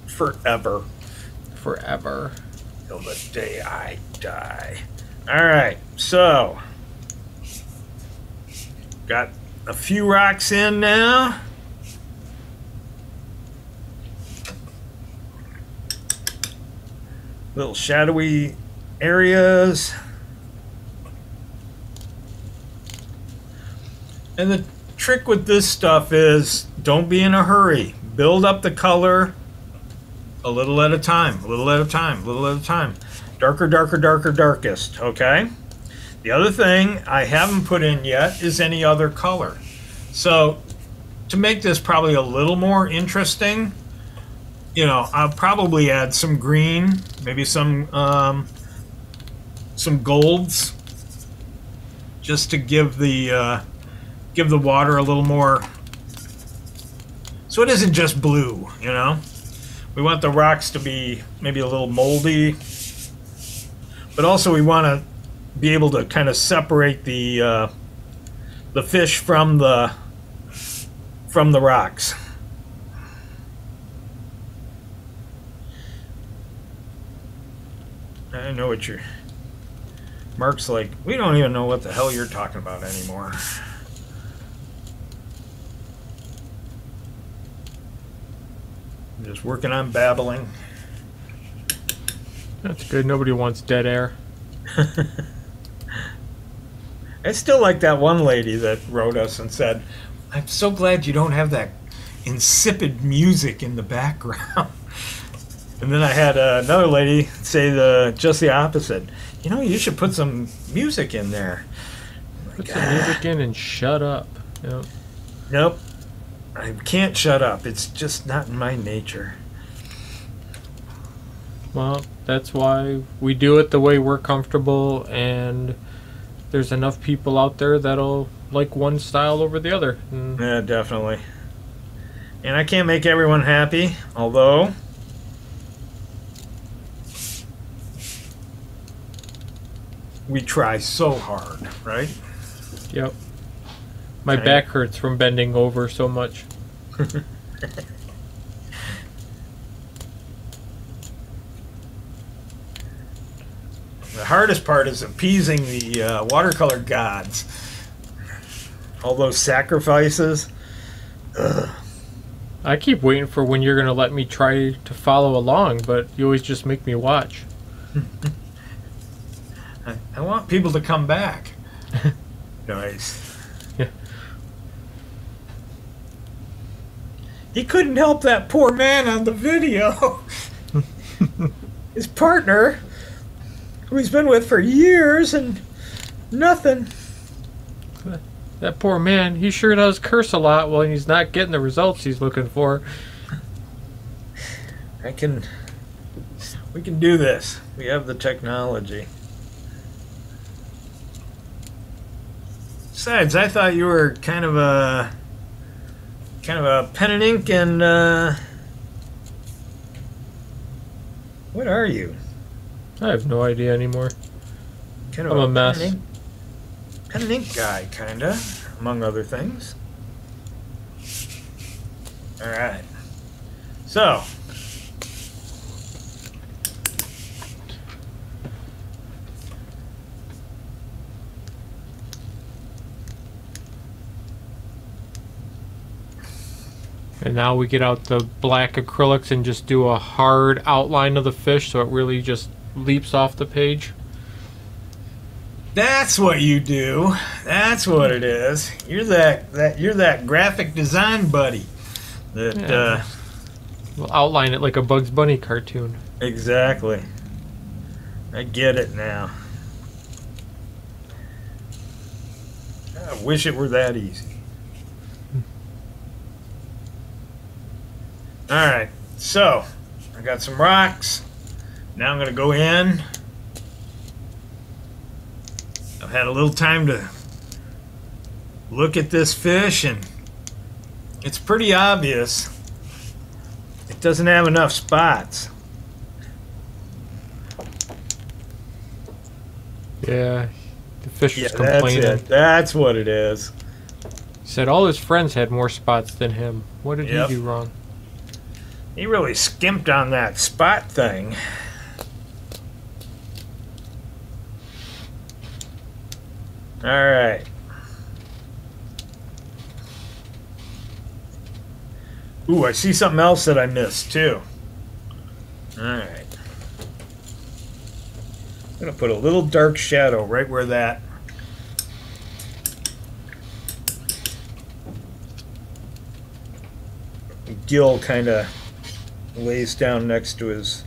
Forever. Forever. Till the day I die. All right, so got a few rocks in now. Little shadowy areas. And the trick with this stuff is don't be in a hurry. Build up the color a little at a time, a little at a time, a little at a time. Darker, darker, darker, darkest, okay? The other thing I haven't put in yet is any other color. So to make this probably a little more interesting, you know, I'll probably add some green, maybe some um, some golds, just to give the uh, give the water a little more. So it isn't just blue, you know. We want the rocks to be maybe a little moldy, but also we want to be able to kind of separate the uh, the fish from the from the rocks. I know what you're... Mark's like, we don't even know what the hell you're talking about anymore. I'm just working on babbling. That's good. Nobody wants dead air. I still like that one lady that wrote us and said, I'm so glad you don't have that insipid music in the background. And then I had uh, another lady say the just the opposite. You know, you should put some music in there. Put like, some ah. music in and shut up. Yep. Nope. I can't shut up. It's just not in my nature. Well, that's why we do it the way we're comfortable, and there's enough people out there that'll like one style over the other. And yeah, definitely. And I can't make everyone happy, although... we try so hard, right? Yep. My okay. back hurts from bending over so much. The hardest part is appeasing the uh, watercolor gods. All those sacrifices. Ugh. I keep waiting for when you're going to let me try to follow along, but you always just make me watch. I want people to come back. Nice. Yeah. He couldn't help that poor man on the video. His partner, who he's been with for years, and nothing. That poor man, he sure does curse a lot when he's not getting the results he's looking for. I can... we can do this. We have the technology. Besides, I thought you were kind of a kind of a pen and ink and uh, what are you? I have no idea anymore. Kind of I'm a, a mess. Pen and ink, pen and ink guy, kinda, among other things. All right. So and now we get out the black acrylics and just do a hard outline of the fish so it really just leaps off the page. That's what you do. That's what it is. You're that, that you're that graphic design buddy. That yeah. uh, we'll outline it like a Bugs Bunny cartoon. Exactly. I get it now. I wish it were that easy. Alright, so I got some rocks. Now I'm going to go in. I've had a little time to look at this fish, and it's pretty obvious. It Doesn't have enough spots. Yeah, the fish yeah, was complaining. That's, that's what it is. He said all his friends had more spots than him. What did yep. he do wrong? He really skimped on that spot thing. All right. Ooh, I see something else that I missed, too. All right. I'm going to put a little dark shadow right where that... gill kind of lays down next to his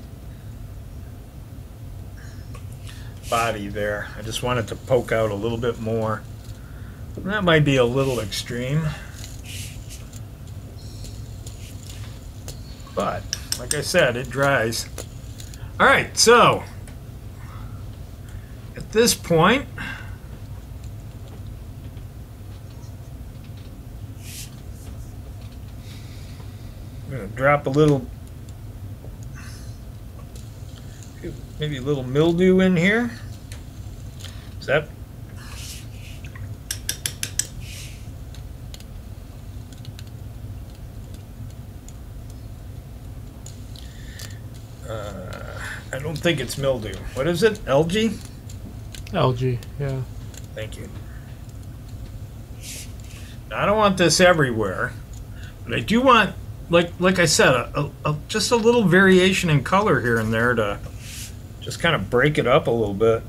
body there. I just want it to poke out a little bit more. That might be a little extreme. But, like I said, it dries. Alright, so at this point I'm going to drop a little maybe a little mildew in here. Is that uh, I don't think it's mildew. What is it? Algae? Algae, yeah. Thank you. Now, I don't want this everywhere, but I do want, like like I said, a, a, a, just a little variation in color here and there to just kind of break it up a little bit.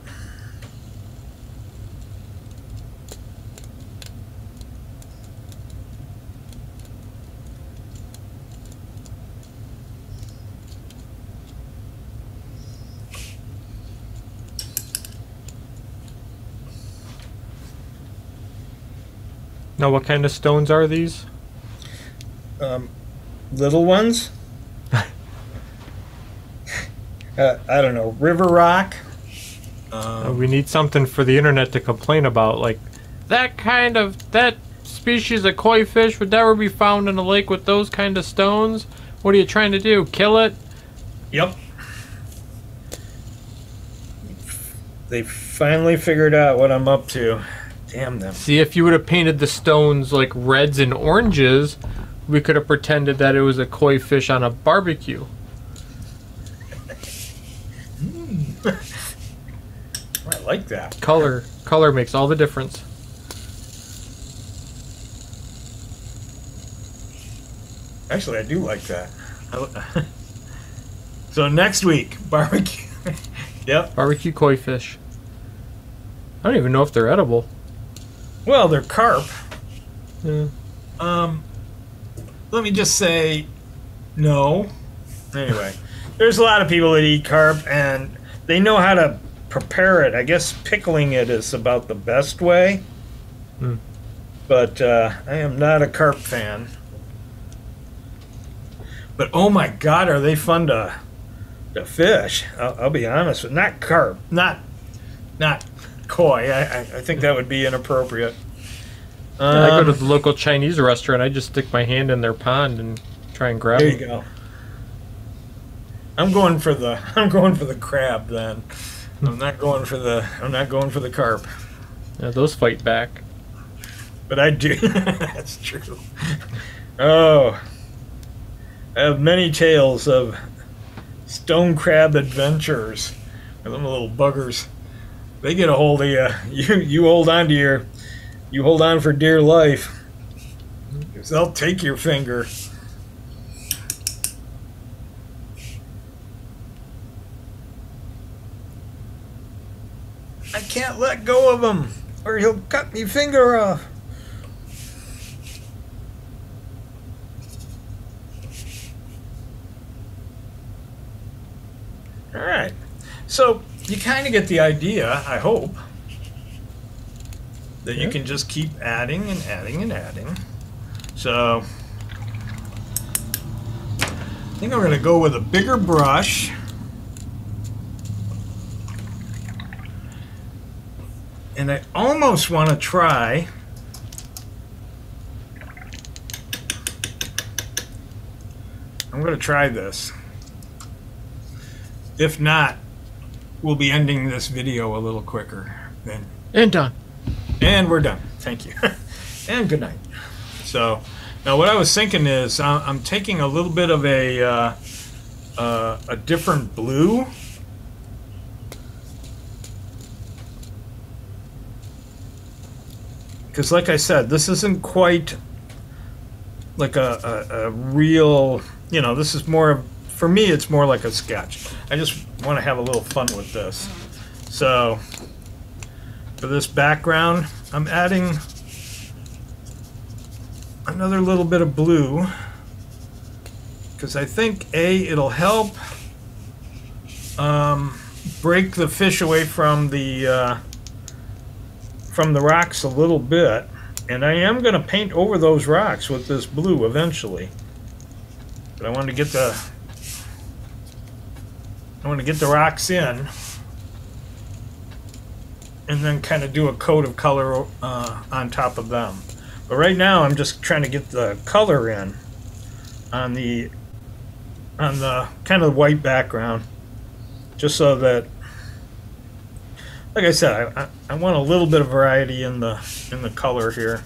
Now, what kind of stones are these? Um, little ones? Uh, I don't know, river rock. Um, uh, we need something for the internet to complain about, like that kind of that species of koi fish would never be found in a lake with those kind of stones. What are you trying to do? Kill it? Yep. They finally figured out what I'm up to. Damn them. See, if you would have painted the stones like reds and oranges, we could have pretended that it was a koi fish on a barbecue. I like that. Color. Color makes all the difference. Actually, I do like that. So next week, barbecue. Yep. Barbecue koi fish. I don't even know if they're edible. Well, they're carp. Yeah. Um, let me just say, no. Anyway, there's a lot of people that eat carp, and they know how to prepare it. I guess pickling it is about the best way. Mm. But uh, I am not a carp fan. But oh my God, are they fun to to fish? I'll, I'll be honest with you. Not carp, not not koi. I, I think that would be inappropriate. Um, I go to the local Chinese restaurant. I just stick my hand in their pond and try and grab. There you them. go. I'm going for the I'm going for the crab then. I'm not going for the I'm not going for the carp. Yeah, those fight back. But I do. That's true. Oh, I have many tales of stone crab adventures. Them little buggers, they get a hold of you. You you hold on to your you hold on for dear life. 'Cause they'll take your finger. I can't let go of him, or he'll cut me finger off. All right, so you kind of get the idea, I hope, that you can just keep adding and adding and adding. So I think I'm going to go with a bigger brush. And I almost want to try I'm going to try this. If not, we'll be ending this video a little quicker. Than and done. And we're done. Thank you. And good night. So, now what I was thinking is I'm taking a little bit of a, uh, uh, a different blue. Because like I said, this isn't quite like a, a, a real, you know, this is more of, for me, it's more like a sketch. I just want to have a little fun with this. So for this background, I'm adding another little bit of blue because I think A, it'll help um, break the fish away from the uh, from the rocks a little bit, and I am going to paint over those rocks with this blue eventually. But I want to get the I want to get the rocks in, and then kind of do a coat of color uh, on top of them. But right now, I'm just trying to get the color in on the on the kind of white background, just so that, like I said, I, I, I want a little bit of variety in the in the color here.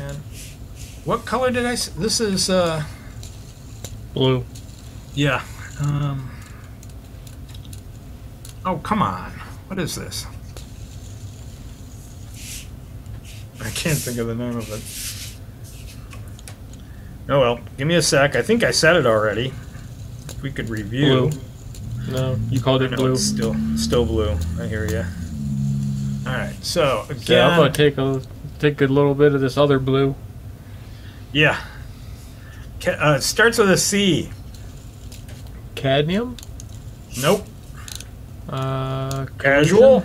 And what color did I? This is uh, blue. Yeah. Um, oh, come on. What is this? I can't think of the name of it. Oh, well. Give me a sec. I think I said it already. If we could review. Blue. No, you called it blue. It's still, still blue. I hear you. All right. So, again. Yeah, I'm going to take a, take a little bit of this other blue. Yeah. Uh, it starts with a C. Cadmium? Nope. Uh, Casual?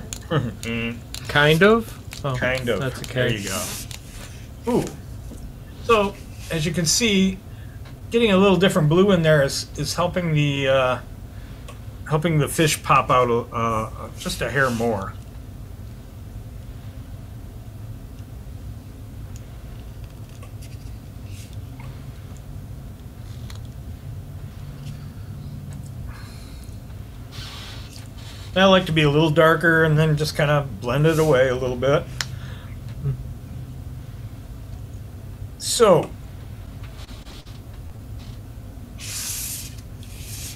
Kind of. Oh, kind of. That's a K. There you go. Ooh. So, as you can see, getting a little different blue in there is is helping the uh, helping the fish pop out uh, just a hair more. I like to be a little darker and then just kind of blend it away a little bit. So.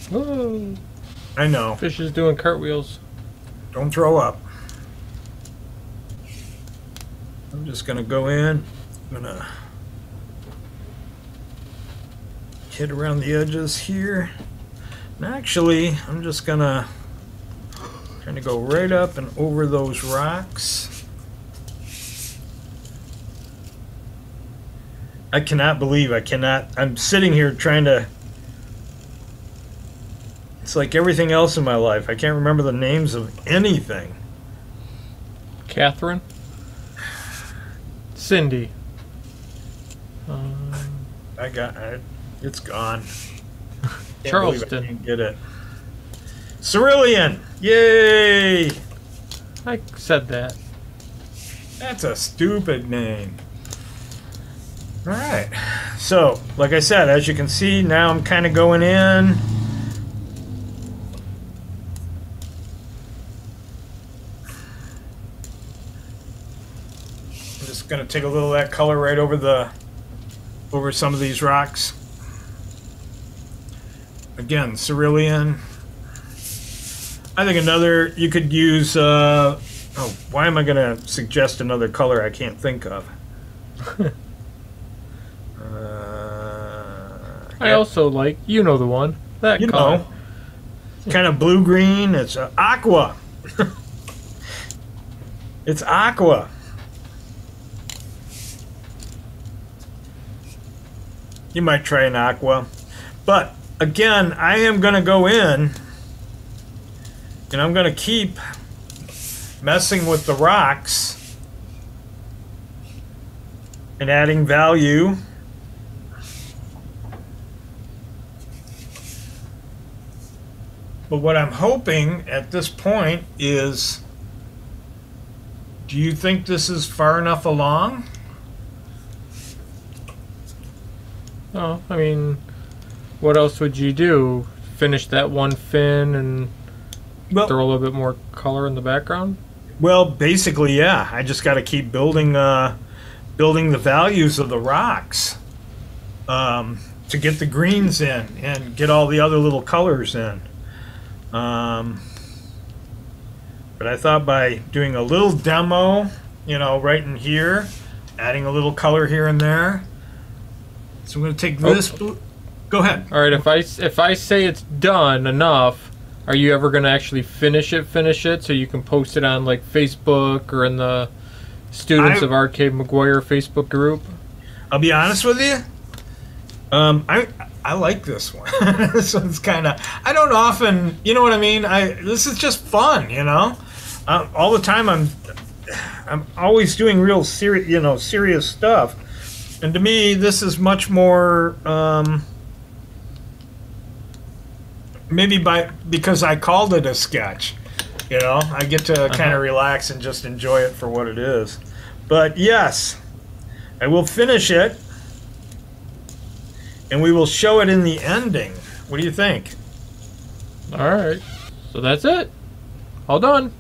Whoa. I know. Fish is doing cartwheels. Don't throw up. I'm just going to go in. I'm going to hit around the edges here. And actually, I'm just going to Trying to go right up and over those rocks. I cannot believe I cannot. I'm sitting here trying to. It's like everything else in my life. I can't remember the names of anything. Catherine. Cindy. Um, I got it. It's gone. Charleston. I can't get it. Cerulean. Yay! I said that. That's a stupid name. All right. So, like I said, as you can see, now I'm kind of going in. I'm just going to take a little of that color right over the over some of these rocks. Again, Cerulean. I think another, you could use, uh, oh, why am I going to suggest another color I can't think of? uh, I yeah. also like, you know the one, that you color. Know, kind of blue-green, it's uh, aqua. It's aqua. You might try an aqua. But, again, I am going to go in. And I'm going to keep messing with the rocks and adding value. But what I'm hoping at this point is, do you think this is far enough along? Oh, I mean, what else would you do? Finish that one fin and well, throw a little bit more color in the background? Well, basically, yeah. I just got to keep building, uh, building the values of the rocks um, to get the greens in and get all the other little colors in. Um, but I thought by doing a little demo, you know, right in here, adding a little color here and there. So I'm going to take this. Oh. Go ahead. All right. If I if I say it's done enough, are you ever going to actually finish it? Finish it so you can post it on like Facebook or in the students I, of R K McGuire Facebook group? I'll be honest with you. Um, I I like this one. This one's kind of I don't often. You know what I mean? I this is just fun. You know, um, all the time I'm I'm always doing real serious you know serious stuff. And to me, this is much more, um, maybe by because I called it a sketch, you know, I get to kind of uh-huh. relax and just enjoy it for what it is. But yes, I will finish it, and we will show it in the ending. What do you think? All right. So that's it. All done.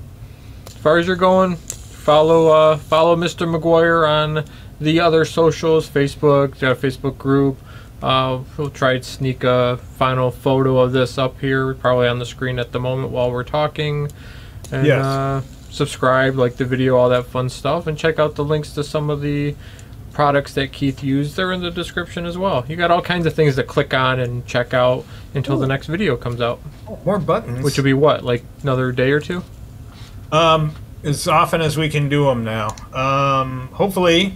As far as you're going, follow uh, follow Mister McGuire on the other socials, Facebook, the Facebook group. Uh, we'll try to sneak a final photo of this up here, probably on the screen at the moment while we're talking. And yes. uh, subscribe, like the video, all that fun stuff. And check out the links to some of the products that Keith used. They're in the description as well. You got all kinds of things to click on and check out until Ooh. the next video comes out. Oh, more buttons. Which will be what, like another day or two? Um, as often as we can do them now. Um, hopefully...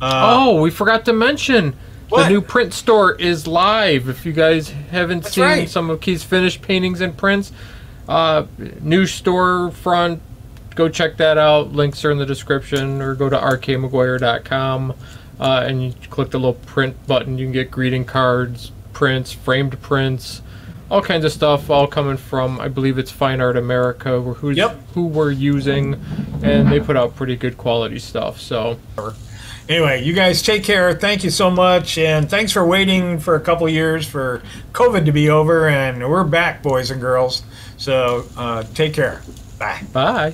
Uh, oh, we forgot to mention what? the new print store is live. If you guys haven't That's seen right. some of Keith's finished paintings and prints, uh, new store front, go check that out. Links are in the description, or go to r k mcguire dot com uh, and you click the little print button. You can get greeting cards, prints, framed prints, all kinds of stuff, all coming from, I believe it's Fine Art America, who's, yep. who we're using, and they put out pretty good quality stuff. So. Anyway, you guys take care. Thank you so much, and thanks for waiting for a couple years for COVID to be over, and we're back, boys and girls. So uh, take care. Bye. Bye.